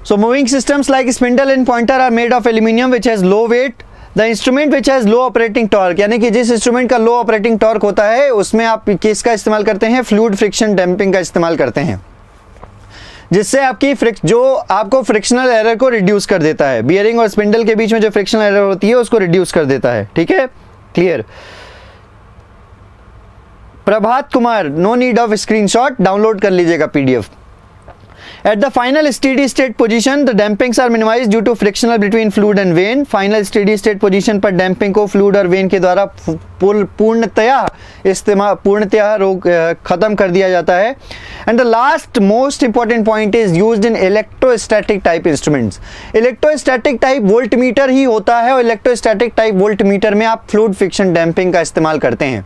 So moving systems like spindle and pointer are made of aluminium which has low weight. The instrument which has low operating torque, यानी कि जिस इंस्ट्रूमेंट का लो ऑपरेटिंग टॉर्क होता है उसमें आप किसका इस्तेमाल करते हैं? फ्लूइड फ्रिक्शन डैम्पिंग का इस्तेमाल करते हैं, जिससे आपकी फ्रिक जो आपको फ्रिक्शनल एरर को रिड्यूस कर देता है। बियरिंग और स्पिंडल के बीच में जो फ्रिक्शनल एरर होती है उसको रिड्यूस कर देता है। ठीक है, clear. Prabhat Kumar, no need of screenshot, download कर लीजिएगा PDF. At the final steady state position, the dampings are minimized due to frictional between fluid and vein. Final steady state position पर damping को fluid और vein के द्वारा पूर्णतया इस्तेमाल पूर्णतया रोक खत्म कर दिया जाता है। And the last most important point is used in electrostatic type instruments. Electrostatic type voltmeter ही होता है, और electrostatic type voltmeter में आप fluid friction damping का इस्तेमाल करते हैं।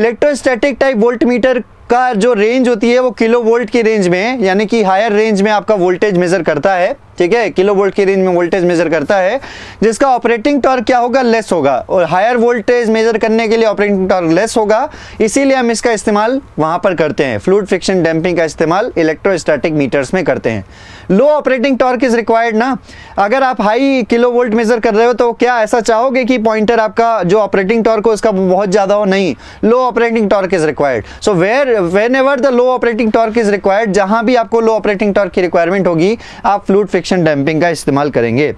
Electrostatic type voltmeter का जो रेंज होती है वो किलो वोल्ट की रेंज में, यानी कि हायर रेंज में आपका वोल्टेज मेजर करता है। ठीक है, किलो वोल्ट की रेंज में वोल्टेज मेजर करता है, जिसका ऑपरेटिंग टॉर्क क्या होगा? लेस होगा। और हायर वोल्टेज मेजर करने के लिए ऑपरेटिंग टॉर्क लेस होगा, इसीलिए हम इसका इस्तेमाल वहाँ पर करते हैं। फ्लूइड फ्रिक्शन डैम्पिंग का इस्तेमाल इलेक्ट्रोस्टैटिक मीटर्स में करते हैं। Low operating torque is required ना, अगर आप हाई किलो वोल्ट मेजर कर रहे हो तो क्या ऐसा चाहोगे कि पॉइंटर आपका जो ऑपरेटिंग टॉर्क हो उसका बहुत ज़्यादा हो? नहीं, low operating torque is required. So where whenever the low operating torque is required, जहाँ भी आपको लो ऑपरेटिंग टॉर्क की रिक्वायरमेंट होगी, आप फ्लूइड फ्रिक्शन रिफ्लेक्शन डैम्पिंग का इस्तेमाल करेंगे।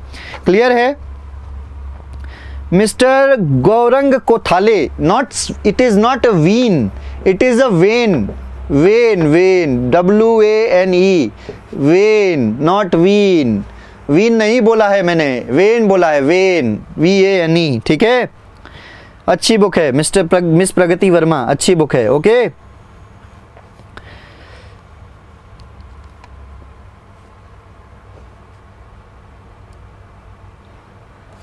क्लियर है। Mister Gaurang Kothale, not it is not a Wien, it is a vane, vane vane W A N E, vane not Wien, Wien नहीं बोला है मैंने, वेन बोला है, vane V A N E. ठीक है, अच्छी बुक है मिस्टर प्रग, मिस प्रगति वर्मा, अच्छी बुक है। ओके,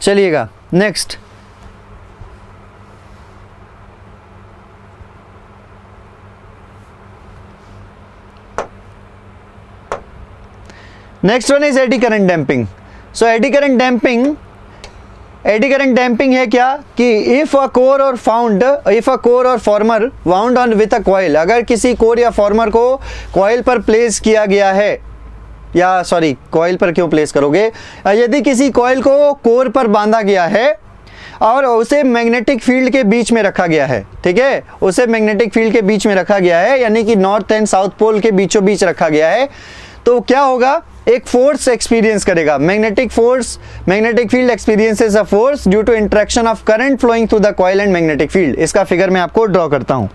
चलिएगा next. Next one is eddy current damping. So eddy current damping, eddy current damping है क्या कि if a core or found, if a core or former wound on with a coil, अगर किसी core या farmer को coil पर place किया गया है, या सॉरी कॉइल पर क्यों प्लेस करोगे, यदि किसी कॉइल को कोर पर बांधा गया है और उसे मैग्नेटिक फील्ड के बीच में रखा गया है, ठीक है, उसे मैग्नेटिक फील्ड के बीच में रखा गया है, यानी कि नॉर्थ एंड साउथ पोल के बीचों बीच रखा गया है, तो क्या होगा, एक फोर्स एक्सपीरियंस करेगा, magnetic force, magnetic field experiences a force due to interaction of current flowing through the coil and magnetic field. इसका फिगर मैं आपको ड्रॉ करता हूं।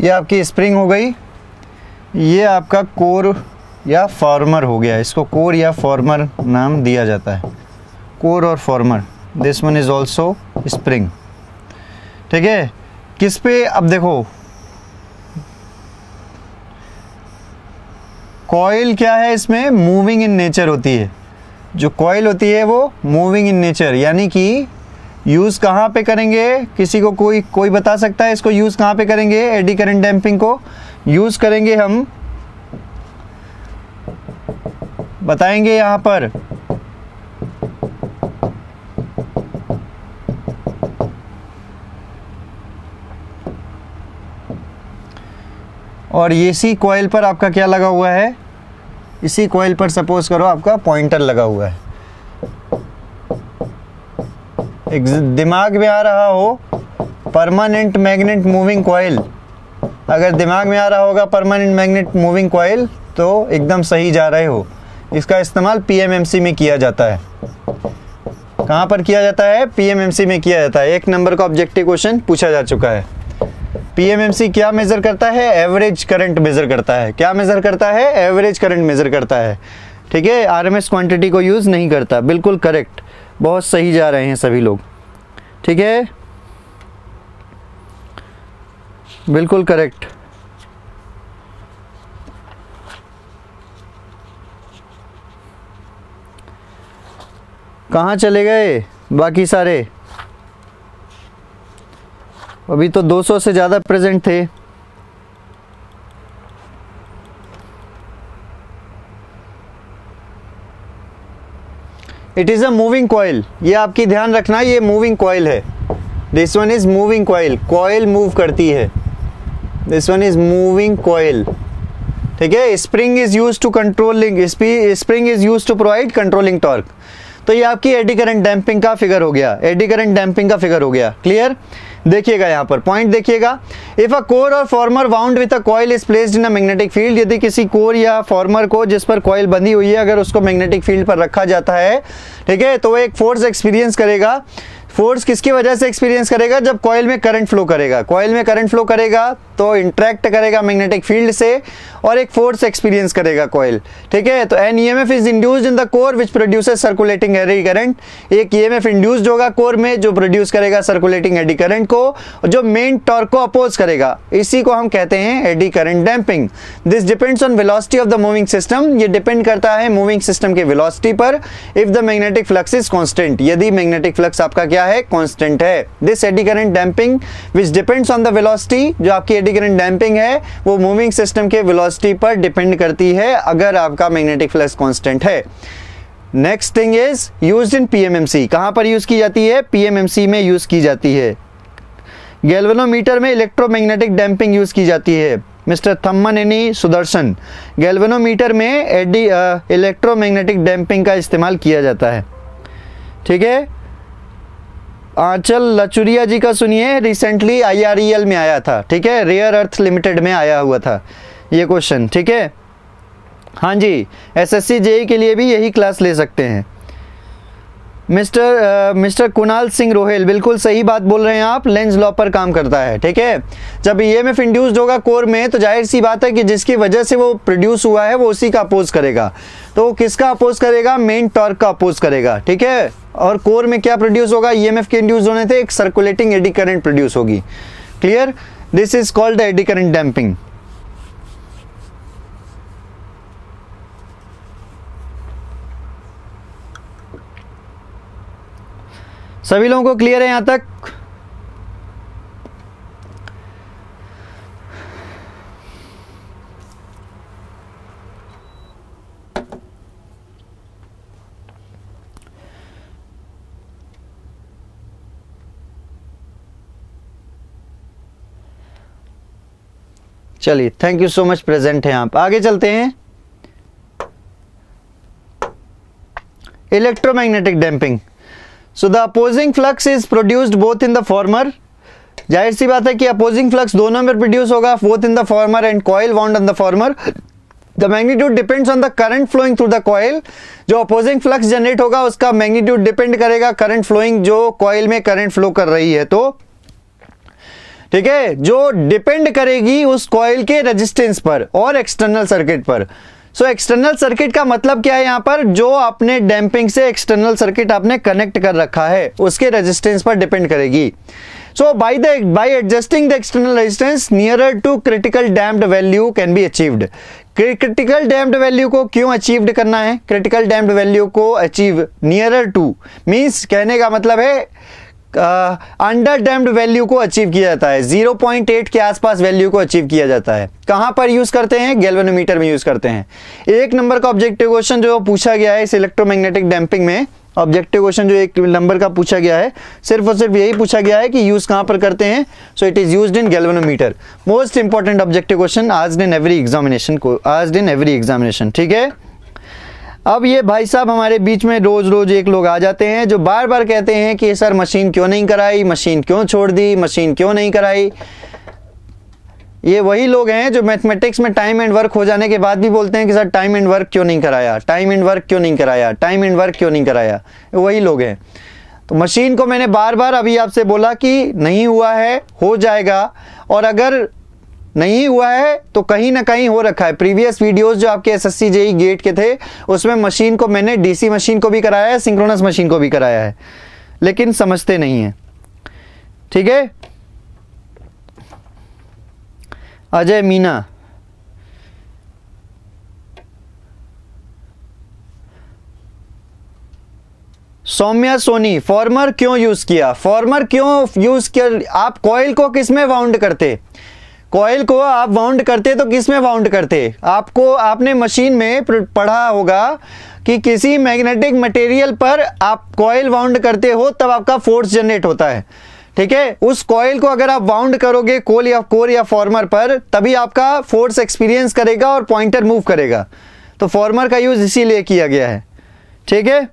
ये आपकी स्प्रिंग हो गई, ये आपका कोर या फॉर्मर हो गया, इसको कोर या फॉर्मर नाम दिया जाता है, core or former, this one is also spring. ठीक है, किस पे, अब देखो कॉइल क्या है, इसमें मूविंग इन नेचर होती है, जो कॉइल होती है वो मूविंग इन नेचर, यानी कि यूज़ कहाँ पे करेंगे, किसी को कोई कोई बता सकता है इसको यूज़ कहाँ पे करेंगे, एडी करंट डैम्पिंग को यूज़ करेंगे हम, बताएंगे यहाँ पर, और इसी कॉइल पर आपका क्या लगा हुआ है, इसी कॉइल पर सपोज करो आपका पॉइंटर लगा हुआ है, दिमाग में आ रहा हो परमानेंट मैग्नेट मूविंग कॉइल, अगर दिमाग में आ रहा होगा परमानेंट मैग्नेट मूविंग कॉइल तो एकदम सही जा रहे हो। इसका इस्तेमाल पीएमएमसी में किया जाता है, कहाँ पर किया जाता है, पीएमएमसी में किया जाता है। एक नंबर का ऑब्जेक्टिव क्वेश्चन पूछा जा चुका है। पीएमएमसी क्या मेजर करता है, एवरेज करंट मेजर करता है, क्या मेजर करता है, एवरेज करंट मेजर करता है। ठीक है, आरएमएस क्वांटिटी को यूज़ नहीं करता, बिल्कुल करेक्ट, बहुत सही जा रहे हैं सभी लोग। ठीक है, बिल्कुल करेक्ट। कहाँ चले गए बाकी सारे, अभी तो दो सौ से ज़्यादा प्रेजेंट थे। It is a moving coil, ये आपकी ध्यान रखना, ये मूविंग कॉइल है, this one is moving coil, coil move करती है, this one is moving coil. ठीक है, spring is use to controlling, spring is use to provide controlling torque. तो ये आपकी एडी करंट डैम्पिंग का फिगर हो गया, एडी करंट डैम्पिंग का फिगर हो गया। क्लियर, देखिएगा यहाँ पर पॉइंट देखिएगा, if a core or former wound with a coil is placed in a magnetic field, यदि किसी कोर या फॉर्मर को जिस पर कॉइल बंधी हुई है अगर उसको मैग्नेटिक फील्ड पर रखा जाता है, ठीक है, तो वो एक फोर्स एक्सपीरियंस करेगा, फोर्स किसकी वजह से एक्सपीरियंस करेगा? जब कॉइल में करंट फ्लो करेगा, कॉइल में करंट फ्लो करेगा तो इंट्रैक्ट करेगा मैग्नेटिक फील्ड से और एक फोर्स एक्सपीरियंस करेगा कॉइल, ठीक है। तो an EMF is induced in the core which produces circulating eddy current. एक ईएमएफ इंड्यूस्ड होगा कोर में जो प्रोड्यूस करेगा सर्कुलेटिंग एडी करंट को, जो मेन टॉर्क को अपोज करेगा, इसी को हम कहते हैं eddy current damping. This depends on velocity of the moving system, ये डिपेंड करता है मूविंग सिस्टम की वेलोसिटी पर। If the magnetic flux is constant, यदि मैग्नेटिक फ्लक्स आपका क्या है? कांस्टेंट है। This eddy current damping which depends on the velocity, जो आपकी एडी करंट डैम्पिंग है वो मूविंग सिस्टम के वेलोसिटी पर डिपेंड करती है अगर आपका मैग्नेटिक फ्लक्स कांस्टेंट है। Next thing is used in PMMC. कहां पर यूज की जाती है? पीएमएमसी में यूज की जाती है। गैल्वेनोमीटर में इलेक्ट्रोमैग्नेटिक डैम्पिंग यूज की जाती है। Mister Thamman any Sudarshan, galvanometer में एडी इलेक्ट्रोमैग्नेटिक डैम्पिंग का इस्तेमाल किया जाता है, ठीक है। आंचल लचुरिया जी का सुनिए, रिसेंटली आईआरईएल में आया था, ठीक है, रेयर अर्थ लिमिटेड में आया हुआ था ये क्वेश्चन, ठीक है। हाँ जी, एसएससी जेई के लिए भी यही क्लास ले सकते हैं। मिस्टर मिस्टर कुणाल सिंह रोहेल, बिल्कुल सही बात बोल रहे हैं आप, लेंज लॉ पर काम करता है, ठीक है। जब ईएमएफ इंड्यूस्ड होगा कोर में तो जाहिर सी बात है कि जिसकी वजह से वो प्रोड्यूस हुआ है वो उसी का अपोज करेगा। तो किसका अपोज करेगा? मेन टॉर्क का अपोज करेगा, ठीक है। और कोर में क्या प्रोड्यूस होगा? ईएमएफ के इंड्यूस होने से एक सर्कुलेटिंग एडी करंट प्रोड्यूस होगी। Clear? This is called the eddy current damping. सभी लोगों को क्लियर है यहां तक? चलिए, thank you so much, present हैं आप। आगे चलते हैं, electromagnetic damping. So the opposing flux is produced both in the former, जाहिर सी बात है कि अपोजिंग फ्लक्स दोनों में प्रोड्यूस होगा, both in the former and coil wound on the former. The magnitude depends on the current flowing through the coil, जो opposing flux generate होगा उसका मैग्नीट्यूड डिपेंड करेगा करंट फ्लोइंग, जो कॉइल में current flow कर रही है तो, ठीक है, जो डिपेंड करेगी उस कॉइल के रेजिस्टेंस पर और एक्सटर्नल सर्किट पर। सो एक्सटर्नल सर्किट का मतलब क्या है यहाँ पर? जो आपने डैम्पिंग से एक्सटर्नल सर्किट आपने कनेक्ट कर रखा है उसके रेजिस्टेंस पर डिपेंड करेगी। So by the by adjusting the external resistance nearer to critical damped value can be achieved. Critical damped value को क्यों अचीव्ड करना है? क्रिटिकल डैम्प्ड वैल्यू को अचीव नियरर टू मीन्स कहने का मतलब है अंडर डैम्प्ड वैल्यू को अचीव किया जाता है, ज़ीरो पॉइंट एट के आसपास वैल्यू को अचीव किया जाता है। कहां पर यूज करते हैं? गैल्वेनोमीटर में यूज करते हैं। एक नंबर का ऑब्जेक्टिव क्वेश्चन जो पूछा गया है इस इलेक्ट्रोमैग्नेटिक डैम्पिंग में, ऑब्जेक्टिव क्वेश्चन जो एक नंबर का पूछा गया है, सिर्फ और सिर्फ यही पूछा गया है कि यूज कहां पर करते हैं। So it is used in galvanometer. Most important objective question आज इन एवरी एग्जामिनेशन को आज इन एवरी एग्जामिनेशन, ठीक है। अब ये भाई साहब हमारे बीच में रोज रोज एक लोग आ जाते हैं जो बार बार कहते हैं कि सर मशीन क्यों नहीं कराई, मशीन क्यों छोड़ दी, मशीन क्यों नहीं कराई। ये वही लोग हैं जो मैथमेटिक्स में टाइम एंड वर्क हो जाने के बाद भी बोलते हैं कि सर टाइम एंड वर्क क्यों नहीं कराया, टाइम एंड वर्क क्यों नहीं कराया, टाइम एंड वर्क क्यों नहीं कराया। वही लोग हैं। तो मशीन को मैंने बार बार अभी आपसे बोला कि नहीं हुआ है, हो जाएगा, और अगर नहीं हुआ है तो कहीं ना कहीं हो रखा है। प्रीवियस वीडियोस जो आपके एसएससी जेई गेट के थे उसमें मशीन को मैंने डीसी मशीन को भी कराया है, सिंक्रोनस मशीन को भी कराया है, लेकिन समझते नहीं है, ठीक है। अजय मीना, सौम्या सोनी, फॉर्मर क्यों यूज किया, फॉर्मर क्यों यूज किया? आप कॉइल को किसमें वाउंड करते, कॉइल को आप वाउंड करते तो किस में वाउंड करते? आपको आपने मशीन में पढ़ा होगा कि किसी मैग्नेटिक मटेरियल पर आप कॉइल वाउंड करते हो तब आपका फोर्स जनरेट होता है, ठीक है। उस कॉइल को अगर आप वाउंड करोगे कोल या कोर या फॉर्मर पर तभी आपका फोर्स एक्सपीरियंस करेगा और पॉइंटर मूव करेगा। तो फॉर्मर का यूज इसीलिए किया गया है, ठीक है।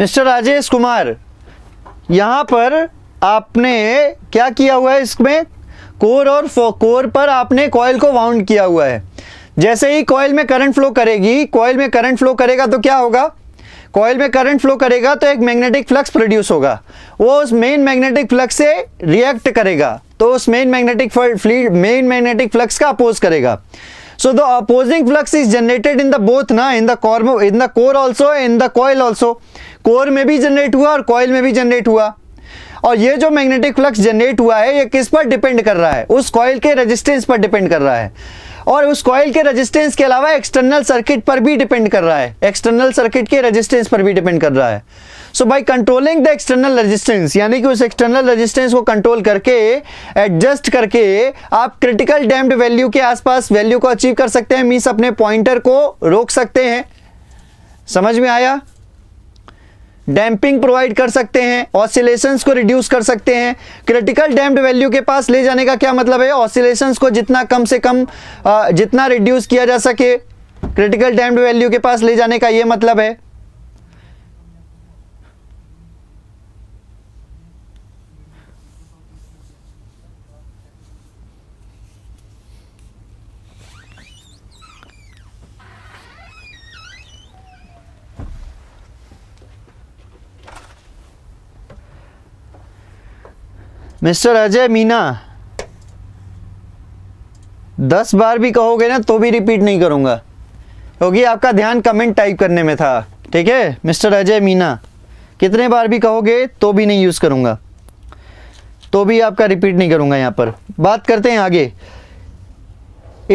मिस्टर राजेश कुमार, यहाँ पर आपने क्या किया हुआ है, इसमें कोर और कोर पर आपने कॉइल को वाउंड किया हुआ है। जैसे ही कॉइल में करंट फ्लो करेगी, कॉइल में करंट फ्लो करेगा तो क्या होगा, कॉइल में करंट फ्लो करेगा तो एक मैग्नेटिक फ्लक्स प्रोड्यूस होगा, वो उस मेन मैग्नेटिक फ्लक्स से रिएक्ट करेगा तो उस main magnetic field main magnetic flux का अपोज करेगा। So the opposing flux is generated in the both ना, in the core in the core also in the coil also, core में भी generate हुआ और कॉइल में भी जनरेट हुआ। और ये जो मैग्नेटिक फ्लक्स जनरेट हुआ है ये किस पर डिपेंड कर रहा है, उस कॉइल के रेजिस्टेंस पर डिपेंड कर रहा है, और उस कॉइल के रेजिस्टेंस के अलावा एक्सटर्नल सर्किट पर भी डिपेंड कर रहा है, एक्सटर्नल सर्किट के रेजिस्टेंस पर भी डिपेंड कर रहा है। So by controlling the external resistance, यानी कि उस एक्सटर्नल रेजिस्टेंस को कंट्रोल करके, एडजस्ट करके आप क्रिटिकल डैम्प्ड वैल्यू के आसपास वैल्यू को अचीव कर सकते हैं, मींस अपने पॉइंटर को रोक सकते हैं। समझ में आया? डैम्पिंग प्रोवाइड कर सकते हैं, ऑसिलेशंस को रिड्यूस कर सकते हैं। क्रिटिकल डैम्प्ड वैल्यू के पास ले जाने का क्या मतलब है, ऑसिलेशंस को जितना कम से कम आ, जितना रिड्यूस किया जा सके, क्रिटिकल डैम्प्ड वैल्यू के पास ले जाने का ये मतलब है। मिस्टर अजय मीना, दस बार भी कहोगे ना तो भी रिपीट नहीं करूंगा, क्योंकि आपका ध्यान कमेंट टाइप करने में था। ठीक है मिस्टर अजय मीना, कितने बार भी कहोगे तो भी नहीं यूज़ करूंगा, तो भी आपका रिपीट नहीं करूंगा। यहाँ पर बात करते हैं आगे,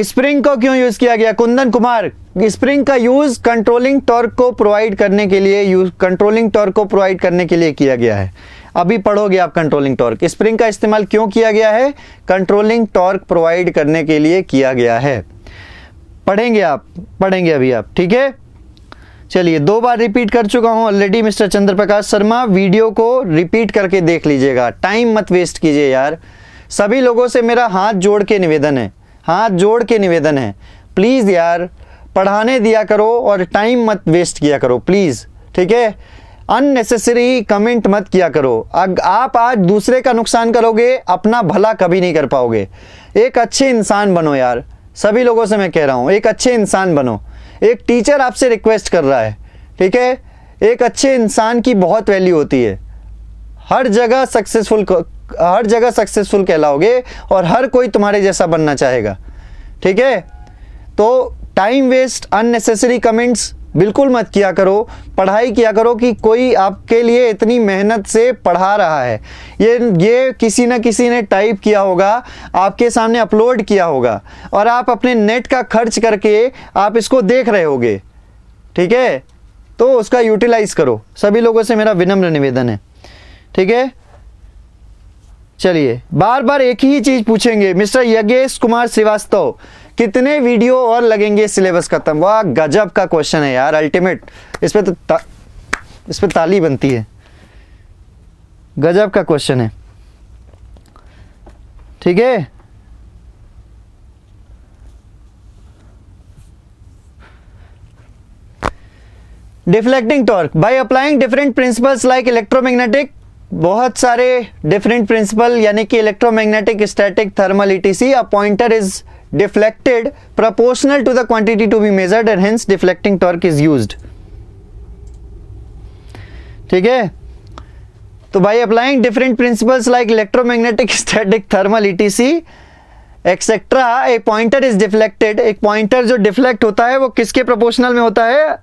स्प्रिंग को क्यों यूज़ किया गया। कुंदन कुमार, स्प्रिंग का यूज़ कंट्रोलिंग टॉर्क को प्रोवाइड करने के लिए यूज कंट्रोलिंग टॉर्क को प्रोवाइड करने के लिए किया गया है। अभी पढ़ोगे आप कंट्रोलिंग टॉर्क। स्प्रिंग का इस्तेमाल क्यों किया गया है, कंट्रोलिंग टॉर्क प्रोवाइड करने के लिए किया गया है। पढ़ेंगे आप, पढ़ेंगे अभी आप। ठीक है, चलिए, दो बार रिपीट कर चुका हूं already. Mister Chandraprakash Sharma, video को रिपीट करके देख लीजिएगा, टाइम मत वेस्ट कीजिए यार। सभी लोगों से मेरा हाथ जोड़ के निवेदन है, हाथ जोड़ के निवेदन है, प्लीज़ यार पढ़ाने दिया करो और टाइम मत वेस्ट किया करो प्लीज़। ठीक है, अननेसेसरी कमेंट मत किया करो। अगर आप आज दूसरे का नुकसान करोगे, अपना भला कभी नहीं कर पाओगे। एक अच्छे इंसान बनो यार, सभी लोगों से मैं कह रहा हूँ, एक अच्छे इंसान बनो। एक टीचर आपसे रिक्वेस्ट कर रहा है, ठीक है, एक अच्छे इंसान की बहुत वैल्यू होती है। हर जगह सक्सेसफुल, हर जगह सक्सेसफुल कहलाओगे और हर कोई तुम्हारे जैसा बनना चाहेगा। ठीक है, तो टाइम वेस्ट, अननेसेसरी कमेंट्स बिल्कुल मत किया करो। पढ़ाई किया करो कि कोई आपके लिए इतनी मेहनत से पढ़ा रहा है, ये ये किसी न किसी ने टाइप किया होगा, आपके सामने अपलोड किया होगा और आप अपने नेट का खर्च करके आप इसको देख रहे होगे। ठीक है, तो उसका यूटिलाइज करो, सभी लोगों से मेरा विनम्र निवेदन है। ठीक है, चलिए, बार बार एक ही चीज़ पूछेंगे। मिस्टर यज्ञेश कुमार श्रीवास्तव, कितने वीडियो और लगेंगे सिलेबस खत्म। वाह, गजब का क्वेश्चन है यार, अल्टीमेट। इस पे तो ता, इस पे ताली बनती है, गजब का क्वेश्चन है। ठीक है, deflecting torque by applying different principles like electromagnetic, बहुत सारे डिफरेंट प्रिंसिपल यानी कि electromagnetic, static, thermal E T C. A pointer is deflected proportional to the quantity to be measured and hence deflecting torque is used. ठीक है, तो by applying different principles like electromagnetic, static, thermal etc etcetera a pointer is deflected. एक pointer जो deflect होता है वो किसके proportional में होता है,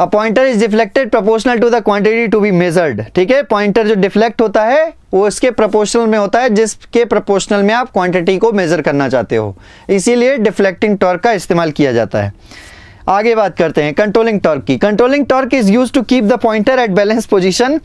a pointer is deflected proportional to the quantity to be measured. ठीक है, pointer जो deflect होता है वो इसके प्रोपोर्शनल में होता है जिसके प्रोपोर्शनल में आप क्वांटिटी को मेजर करना चाहते हो, इसीलिए डिफ्लेक्टिंग टॉर्क का इस्तेमाल किया जाता है। आगे बात करते हैं कंट्रोलिंग टॉर्क की। Controlling torque is used to keep the pointer at balance position.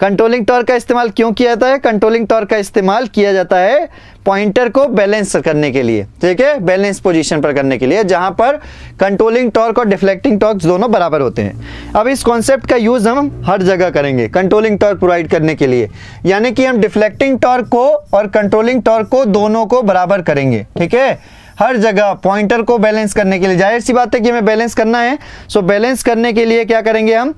Controlling torque का इस्तेमाल क्यों किया जाता है, कंट्रोलिंग टॉर्क का इस्तेमाल किया जाता है पॉइंटर को बैलेंस करने के लिए। ठीक है, बैलेंस पोजीशन पर करने के लिए, जहां पर कंट्रोलिंग टॉर्क और डिफ्लेक्टिंग टॉर्क दोनों बराबर होते हैं। अब इस कॉन्सेप्ट का यूज हम हर जगह करेंगे, कंट्रोलिंग टॉर्क प्रोवाइड करने के लिए, यानी कि हम डिफ्लेक्टिंग टॉर्क को और कंट्रोलिंग टॉर्क को दोनों को बराबर करेंगे। ठीक है, हर जगह पॉइंटर को बैलेंस करने के लिए, जाहिर सी बात है कि हमें बैलेंस करना है, सो बैलेंस करने के लिए क्या करेंगे, हम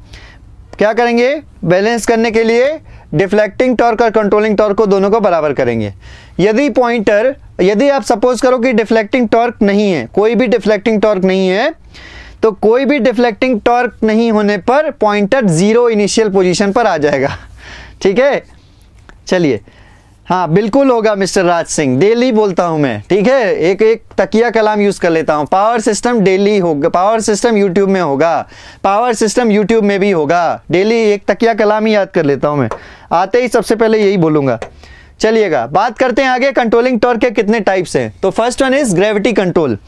क्या करेंगे, बैलेंस करने के लिए डिफ्लेक्टिंग टॉर्क और कंट्रोलिंग टॉर्क को दोनों को बराबर करेंगे। यदि पॉइंटर, यदि आप सपोज करो कि डिफ्लेक्टिंग टॉर्क नहीं है, कोई भी डिफ्लेक्टिंग टॉर्क नहीं है, तो कोई भी डिफ्लेक्टिंग टॉर्क नहीं होने पर पॉइंटर जीरो इनिशियल पोजीशन पर आ जाएगा। ठीक है, चलिए, हाँ बिल्कुल होगा मिस्टर राज सिंह, डेली बोलता हूं मैं। ठीक है, एक एक तकिया कलाम यूज़ कर लेता हूं। पावर सिस्टम डेली होगा, पावर सिस्टम यूट्यूब में होगा, पावर सिस्टम यूट्यूब में भी होगा। डेली एक तकिया कलाम ही याद कर लेता हूं मैं, आते ही सबसे पहले यही बोलूँगा। चलिएगा, बात करते हैं आगे। कंट्रोलिंग टॉर्क के कितने टाइप्स हैं, तो first one is gravity control.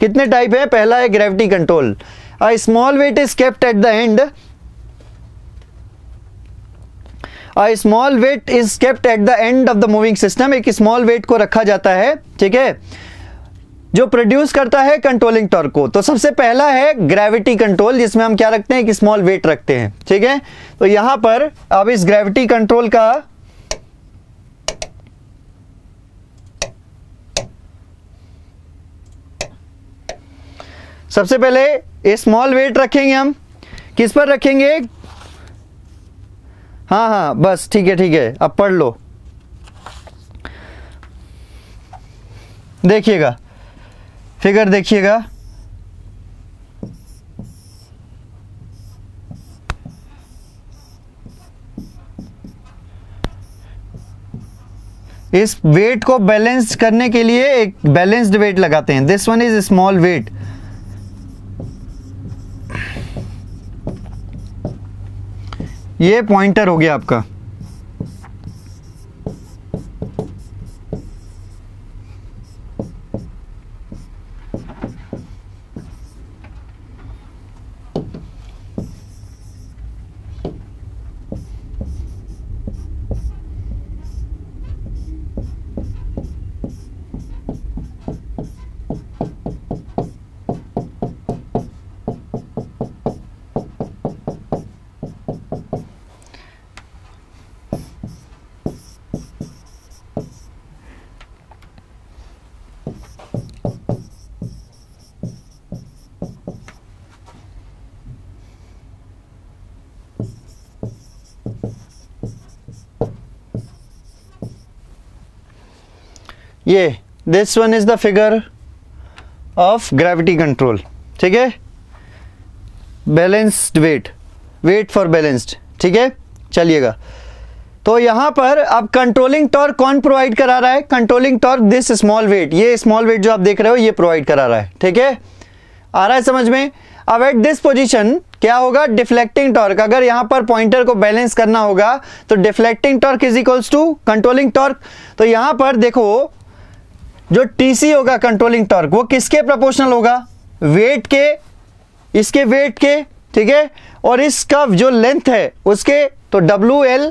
कितने टाइप है, पहला है gravity control. A small weight is kept at the end, a small weight is kept at the end of the moving system. एक small weight को रखा जाता है, ठीक है, जो प्रोड्यूस करता है कंट्रोलिंग टॉर्क को। तो सबसे पहला है ग्रेविटी कंट्रोल, जिसमें हम क्या रखते हैं, एक स्मॉल वेट रखते हैं। ठीक है, तो यहाँ पर अब इस ग्रेविटी कंट्रोल का सबसे पहले स्मॉल वेट रखेंगे, हम किस पर रखेंगे, हाँ हाँ बस ठीक है ठीक है, अब पढ़ लो। देखिएगा फिगर, देखिएगा इस वेट को बैलेंस करने के लिए एक बैलेंस्ड वेट लगाते हैं। This one is small weight. ये पॉइंटर हो गया आपका, ये this one is the figure of gravity control. ठीक है, balanced weight, weight for balanced. ठीक है, चलिएगा, तो यहाँ पर अब कंट्रोलिंग टॉर्क कौन प्रोवाइड करा रहा है, controlling torque this small weight, ये स्मॉल वेट जो आप देख रहे हो ये प्रोवाइड करा रहा है। ठीक है, आ रहा है समझ में। अब एट दिस पोजीशन क्या होगा, डिफ्लेक्टिंग टॉर्क। अगर यहाँ पर पॉइंटर को बैलेंस करना होगा तो deflecting torque is equals to controlling torque. तो यहाँ पर देखो जो टीसी होगा कंट्रोलिंग टॉर्क, वो किसके प्रोपोर्शनल होगा, वेट के, इसके वेट के। ठीक है, और इसका जो लेंथ है उसके, तो डब्ल्यू एल,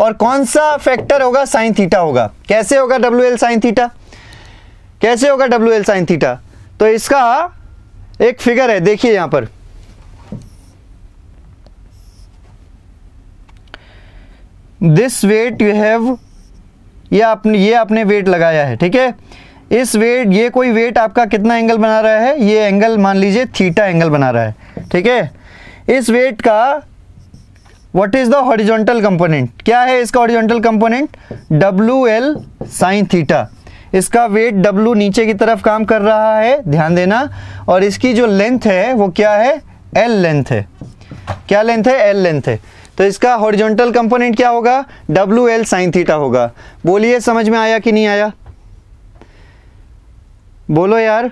और कौन सा फैक्टर होगा, साइन थीटा होगा। कैसे होगा डब्ल्यू एल साइन थीटा, कैसे होगा डब्ल्यू एल साइन थीटा, तो इसका एक फिगर है, देखिए यहां पर। दिस वेट यू हैव, ये आपने ये आपने वेट लगाया है। ठीक है, इस वेट, ये कोई वेट आपका कितना एंगल बना रहा है, ये एंगल मान लीजिए थीटा एंगल बना रहा है। ठीक है, इस वेट का what is the horizontal component, क्या है इसका horizontal component, W L sine theta. इसका वेट डब्ल्यू नीचे की तरफ काम कर रहा है, ध्यान देना, और इसकी जो लेंथ है वो क्या है, एल लेंथ है। क्या लेंथ है, एल लेंथ है। तो इसका हॉरिजॉन्टल कंपोनेंट क्या होगा, डब्ल्यू एल साइन थीटा होगा। बोलिए समझ में आया कि नहीं आया, बोलो यार।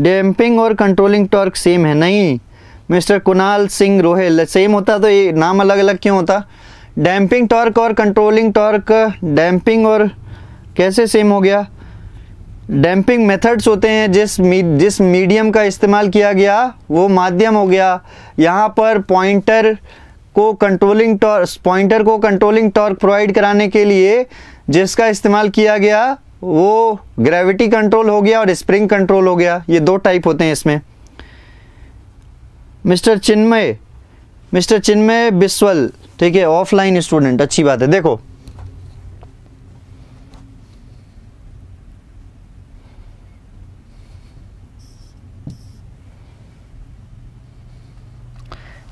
डैम्पिंग और कंट्रोलिंग टॉर्क सेम है, नहीं मिस्टर कुणाल सिंह रोहेल, सेम होता तो ये नाम अलग अलग क्यों होता। डैम्पिंग टॉर्क और कंट्रोलिंग टॉर्क, डैम्पिंग और कैसे सेम हो गया, डैम्पिंग मेथड्स होते हैं, जिस मी, जिस मीडियम का इस्तेमाल किया गया वो माध्यम हो गया। यहाँ पर पॉइंटर को कंट्रोलिंग टॉर्क, पॉइंटर को कंट्रोलिंग टॉर्क प्रोवाइड कराने के लिए जिसका इस्तेमाल किया गया वो ग्रेविटी कंट्रोल हो गया और स्प्रिंग कंट्रोल हो गया। ये दो टाइप होते हैं इसमें। मिस्टर चिन्मय, मिस्टर चिन्मय बिस्वल, ठीक है, ऑफलाइन स्टूडेंट, अच्छी बात है। देखो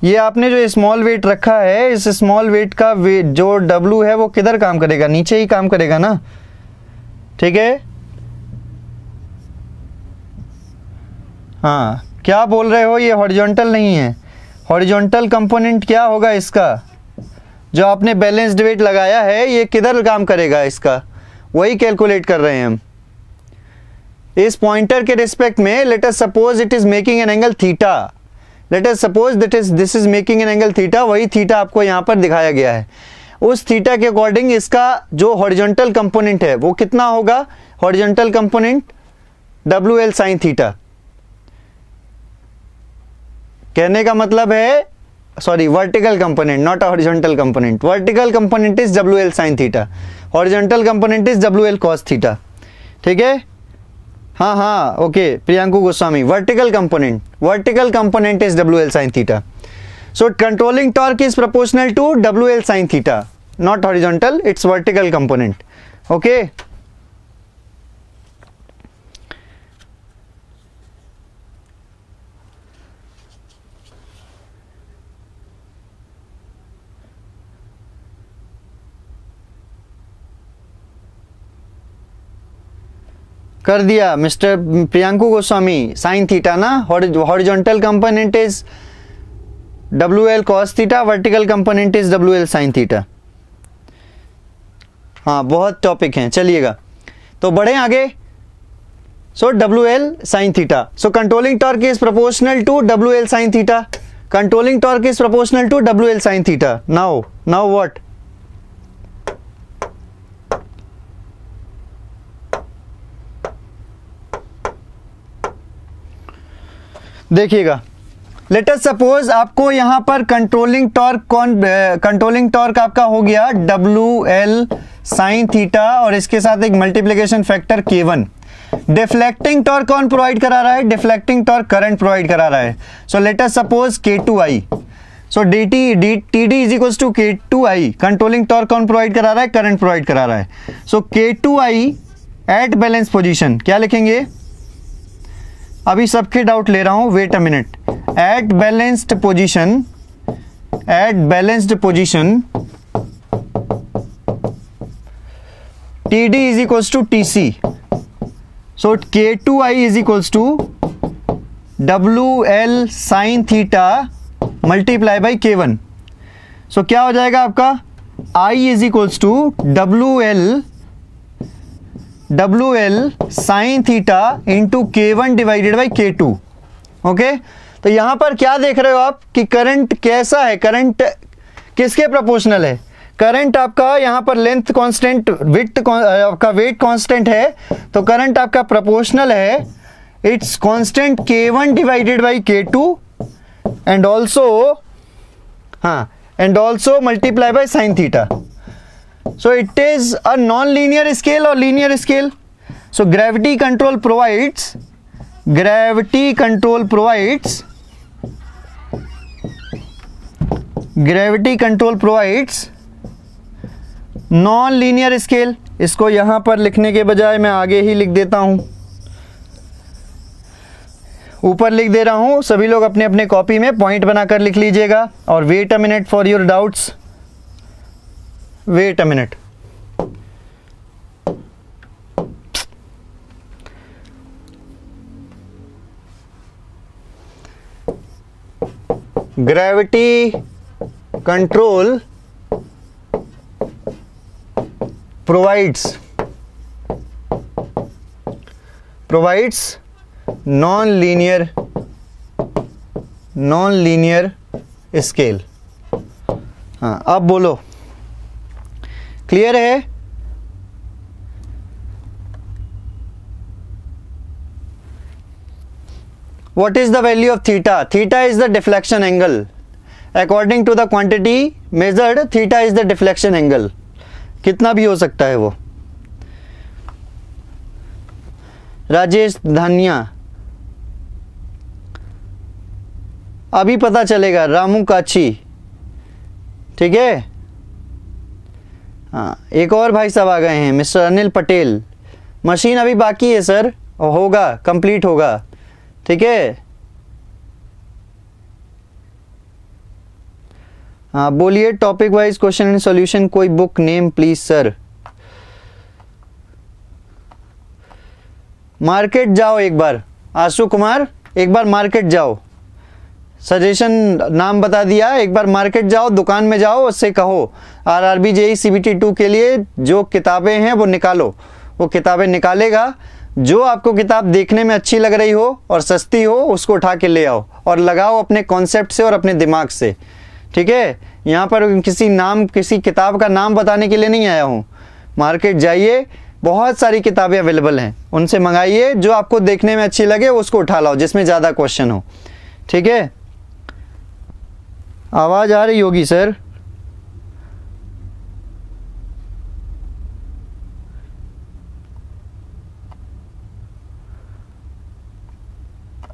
ये आपने जो स्मॉल वेट रखा है, इस स्मॉल वेट का वेट जो डब्लू है वो किधर काम करेगा, नीचे ही काम करेगा ना, ठीक है। हाँ, क्या बोल रहे हो, ये हॉरिजॉन्टल नहीं है। हॉरिजॉन्टल कंपोनेंट क्या होगा इसका, जो आपने बैलेंस्ड वेट लगाया है ये किधर काम करेगा इसका, वही कैलकुलेट कर रहे हैं हम। इस पॉइंटर के रिस्पेक्ट में let us suppose it is making an angle theta, let us suppose that is this is making an angle theta, वही थीटा आपको यहाँ पर दिखाया गया है। उस थीटा के अकॉर्डिंग इसका जो हॉरिजॉन्टल कंपोनेंट है वो कितना होगा, horizontal component W L sine theta. कहने का मतलब है, sorry, vertical component not a horizontal component. Vertical component is W L sine theta, horizontal component is W L cos theta, ठीक है। हाँ हाँ okay Priyanku Goswami, vertical component, vertical component is W L sine theta. So controlling torque is proportional to W L sine theta, not horizontal, it's vertical component, okay. कर दिया mister Priyanku Goswami, sine theta ना, horizontal component is W L cos theta, vertical component is W L sine theta. हाँ, बहुत topic हैं, चलिएगा तो बढ़ें आगे। So W L sine theta, so controlling torque is proportional to W L sine theta, controlling torque is proportional to W L sine theta. Now now what, देखिएगा, let us suppose आपको यहाँ पर controlling torque कौन, controlling torque आपका हो गया W L sine theta और इसके साथ एक multiplication factor K one. Deflecting torque कौन प्रोवाइड करा रहा है, डिफ्लेक्टिंग टॉर्क करंट प्रोवाइड करा रहा है। So let us suppose K two I, so D T D T D is equals to K two I. Controlling torque कौन provide करा रहा है, करंट प्रोवाइड करा रहा है। So K two I at balance position क्या लिखेंगे, अभी सबके डाउट ले रहा हूं, wait a minute. At balanced position, at balanced position T D is equals to T C, so K two I is equals to W L sine theta multiply by K one. सो क्या हो जाएगा आपका, I is equals to W L W L sine theta into K one divided by K to, okay. तो यहाँ पर क्या देख रहे हो आप कि करंट कैसा है, करंट किसके प्रोपोर्शनल है। करंट आपका यहाँ पर लेंथ कांस्टेंट, विड्थ आपका वेट कांस्टेंट है, तो करंट आपका प्रोपोर्शनल है, it's constant K one divided by K two and also, हाँ, and also multiply by sine theta. So it is a non-linear scale or linear scale. So gravity control provides, gravity control provides, gravity control provides non-linear scale. इसको यहाँ पर लिखने के बजाय मैं आगे ही लिख देता हूँ, ऊपर लिख दे रहा हूँ। सभी लोग अपने अपने कॉपी में पॉइंट बनाकर लिख लीजिएगा और wait a minute for your doubts. Wait a minute, gravity control provides provides non linear non linear scale. हाँ, अब बोलो क्लियर है। What is the value of theta, theta is the deflection angle according to the quantity measured, theta is the deflection angle, कितना भी हो सकता है वो। राजेश धानिया, अभी पता चलेगा। रामू काछी, ठीक है। हाँ, एक और भाई साहब आ गए हैं, मिस्टर अनिल पटेल। मशीन अभी बाकी है सर, होगा, कंप्लीट होगा, ठीक है। हाँ बोलिए, topic wise question and solution. कोई book name please sir. Market जाओ एक बार, आशु कुमार एक बार मार्केट जाओ, सजेशन नाम बता दिया, एक बार मार्केट जाओ, दुकान में जाओ, उससे कहो आरआरबी जेई सीबीटी टू के लिए जो किताबें हैं वो निकालो। वो किताबें निकालेगा, जो आपको किताब देखने में अच्छी लग रही हो और सस्ती हो उसको उठा के ले आओ और लगाओ अपने कॉन्सेप्ट से और अपने दिमाग से, ठीक है। यहाँ पर किसी नाम किसी किताब का नाम बताने के लिए नहीं आया हूँ। मार्केट जाइए, बहुत सारी किताबें अवेलेबल हैं, उनसे मंगाइए, जो आपको देखने में अच्छी लगे उसको उठा लाओ जिसमें ज़्यादा क्वेश्चन हो, ठीक है। आवाज़ आ रही होगी सर।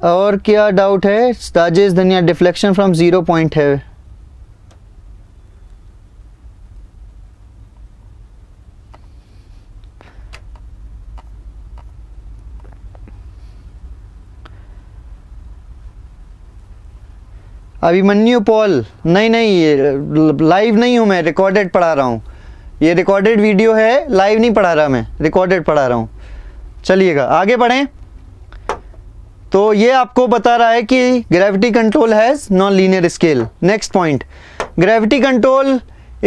और क्या डाउट है? राजेश धनिया डिफ्लेक्शन फ्रॉम जीरो पॉइंट है। अभिमन्यु पॉल, नहीं नहीं लाइव नहीं हूँ मैं, रिकॉर्डेड पढ़ा रहा हूँ, ये रिकॉर्डेड वीडियो है, लाइव नहीं पढ़ा रहा मैं, रिकॉर्डेड पढ़ा रहा हूँ। चलिएगा आगे बढ़ें। तो ये आपको बता रहा है कि gravity control has non linear scale. Next point, gravity control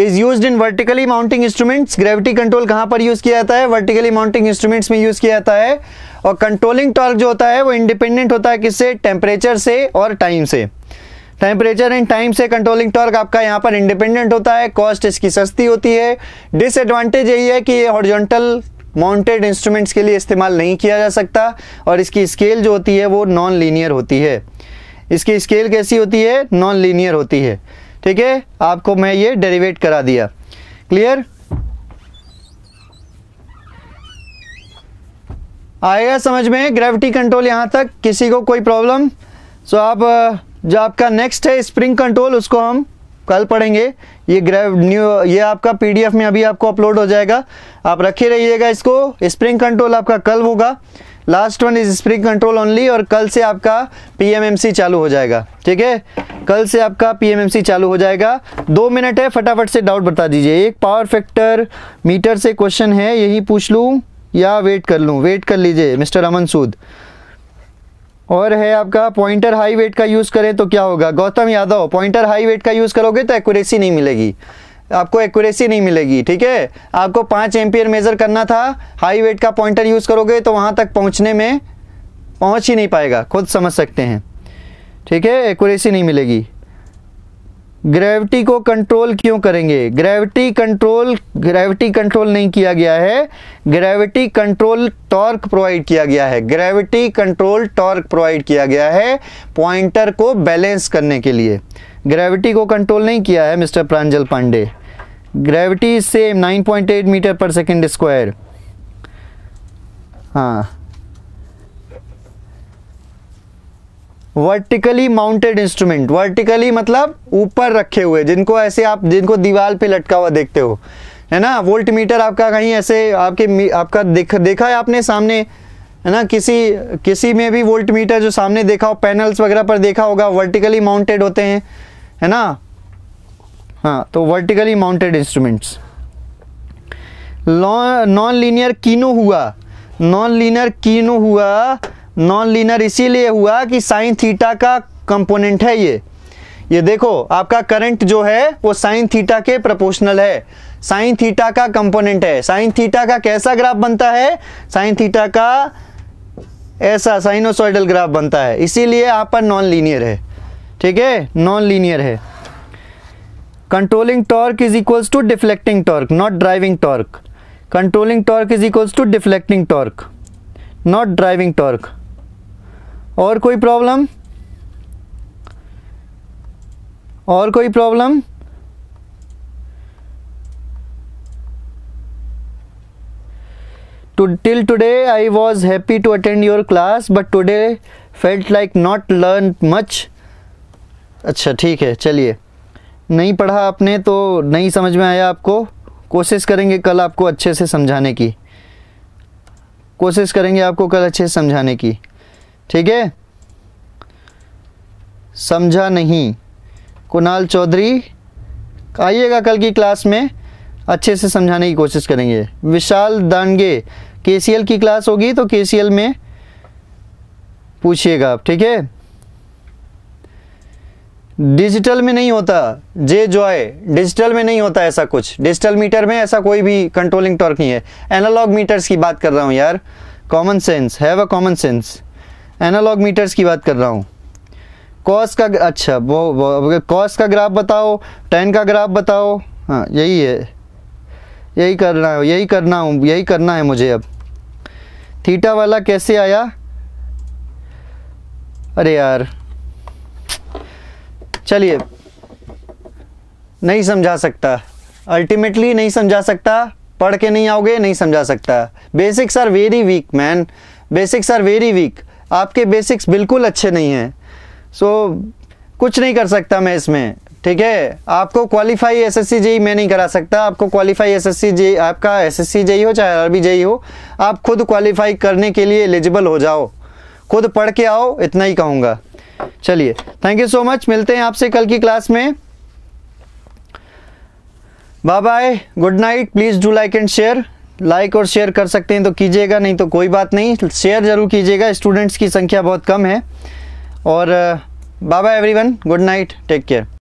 is used in vertically mounting instruments. Gravity control कहाँ पर यूज़ किया जाता है? वर्टिकली माउंटिंग इंस्ट्रूमेंट्स में यूज़ किया जाता है। और कंट्रोलिंग टॉर्क जो होता है वो इंडिपेंडेंट होता है किससे? टेम्परेचर से और टाइम से। टेम्परेचर एंड टाइम से कंट्रोलिंग टॉर्क आपका यहाँ पर इंडिपेंडेंट होता है, कॉस्ट इसकी सस्ती होती है। डिसएडवांटेज यही है कि ये हॉरिजॉन्टल माउंटेड इंस्ट्रूमेंट्स के लिए इस्तेमाल नहीं किया जा सकता और इसकी स्केल जो होती है वो नॉन लीनियर होती है। इसकी स्केल कैसी होती है? नॉन लीनियर होती है, ठीक है। आपको मैं ये डेरिवेट करा दिया, क्लियर। आएगा समझ में ग्रेविटी कंट्रोल यहाँ तक? किसी को कोई प्रॉब्लम? सो आप जो आपका नेक्स्ट है स्प्रिंग कंट्रोल, उसको हम कल पढ़ेंगे। ये ग्रेव न्यू ये आपका पीडीएफ में अभी आपको अपलोड हो जाएगा, आप रखे रहिएगा इसको। स्प्रिंग कंट्रोल आपका कल होगा, last one is spring control only. और कल से आपका पीएमएमसी चालू हो जाएगा, ठीक है। कल से आपका पीएमएमसी चालू हो जाएगा। दो मिनट है, फटाफट से डाउट बता दीजिए। एक पावर फैक्टर मीटर से क्वेश्चन है, यही पूछ लूँ या वेट कर लूँ? वेट कर लीजिए मिस्टर अमन सूद। और है आपका पॉइंटर हाई वेट का यूज़ करें तो क्या होगा? Gautam Yadav, pointer high weight का यूज़ करोगे तो एक्यूरेसी नहीं मिलेगी आपको, एक्यूरेसी नहीं मिलेगी, ठीक है। आपको पाँच एम्पियर मेज़र करना था, हाई वेट का पॉइंटर यूज़ करोगे तो वहाँ तक पहुँचने में पहुँच ही नहीं पाएगा, खुद समझ सकते हैं, ठीक है, एक्यूरेसी नहीं मिलेगी। ग्रेविटी को कंट्रोल क्यों करेंगे? ग्रेविटी कंट्रोल ग्रेविटी कंट्रोल नहीं किया गया है, ग्रेविटी कंट्रोल टॉर्क प्रोवाइड किया गया है। ग्रेविटी कंट्रोल टॉर्क प्रोवाइड किया गया है पॉइंटर को बैलेंस करने के लिए, ग्रेविटी को कंट्रोल नहीं किया है mister Pranjal Pandey. Gravity same nine point eight metre per second square. हाँ, वर्टिकली माउंटेड इंस्ट्रूमेंट, वर्टिकली मतलब ऊपर रखे हुए, जिनको ऐसे आप जिनको दीवार पे लटका हुआ देखते हो, है ना। वोल्ट मीटर आपका कहीं ऐसे आपके आपका देख देखा है आपने सामने, है ना, किसी किसी में भी वोल्ट मीटर जो सामने देखा हो, पैनल्स वगैरह पर देखा होगा, वर्टिकली माउंटेड होते हैं, है ना। हाँ, तो vertically mounted instruments. Non linear कीनो हुआ, नॉन लीनियर कीनो हुआ नॉन लीनियर इसीलिए हुआ कि साइन थीटा का कंपोनेंट है ये। ये देखो आपका करंट जो है वो साइन थीटा के प्रोपोर्शनल है, साइन थीटा का कंपोनेंट है। साइन थीटा का कैसा ग्राफ बनता है? साइन थीटा का ऐसा साइनोसॉइडल ग्राफ बनता है, इसीलिए यहाँ पर नॉन लीनियर है, ठीक है, नॉन लीनियर है। Controlling torque is equals to deflecting torque, not driving torque. Controlling torque is equals to deflecting torque, not driving torque. और कोई प्रॉब्लम? और कोई problem? To till today I was happy to attend your class but today felt like not learn much. अच्छा ठीक है, चलिए, नहीं पढ़ा आपने तो नहीं समझ में आया आपको, कोशिश करेंगे कल आपको अच्छे से समझाने की, कोशिश करेंगे आपको कल अच्छे से समझाने की, ठीक है। समझा नहीं, कुणाल चौधरी आइएगा कल की क्लास में अच्छे से समझाने की कोशिश करेंगे। विशाल दांडगे केसीएल की क्लास होगी तो केसीएल में पूछिएगा आप, ठीक है। डिजिटल में नहीं होता जे जॉय, डिजिटल में नहीं होता ऐसा कुछ, डिजिटल मीटर में ऐसा कोई भी कंट्रोलिंग टॉर्क नहीं है। एनालॉग मीटर्स की बात कर रहा हूँ यार, common sense, have a common sense. Analog meters की बात कर रहा हूँ। कॉस का, अच्छा वो कॉस का ग्राफ बताओ, टेन का ग्राफ बताओ, हाँ यही है, यही करना है, यही करना हूँ यही करना है मुझे। अब थीटा वाला कैसे आया, अरे यार चलिए, नहीं समझा सकता, अल्टीमेटली नहीं समझा सकता, पढ़ के नहीं आओगे नहीं समझा सकता। Basics are very weak man, basics are very weak, आपके बेसिक्स बिल्कुल अच्छे नहीं हैं, सो so, कुछ नहीं कर सकता मैं इसमें, ठीक है। आपको क्वालिफाई एसएससी जेई मैं नहीं करा सकता, आपको क्वालिफाई एसएससी जेई, आपका एसएससी जेई हो चाहे आरआरबी जेई हो, आप खुद क्वालिफाई करने के लिए एलिजिबल हो जाओ, खुद पढ़ के आओ, इतना ही कहूँगा। चलिए थैंक यू सो मच, मिलते हैं आपसे कल की क्लास में। Bye bye, good night. Please do like and share, like और शेयर कर सकते हैं तो कीजिएगा, नहीं तो कोई बात नहीं, शेयर ज़रूर कीजिएगा। स्टूडेंट्स की संख्या बहुत कम है। और bye bye everyone, good night, take care.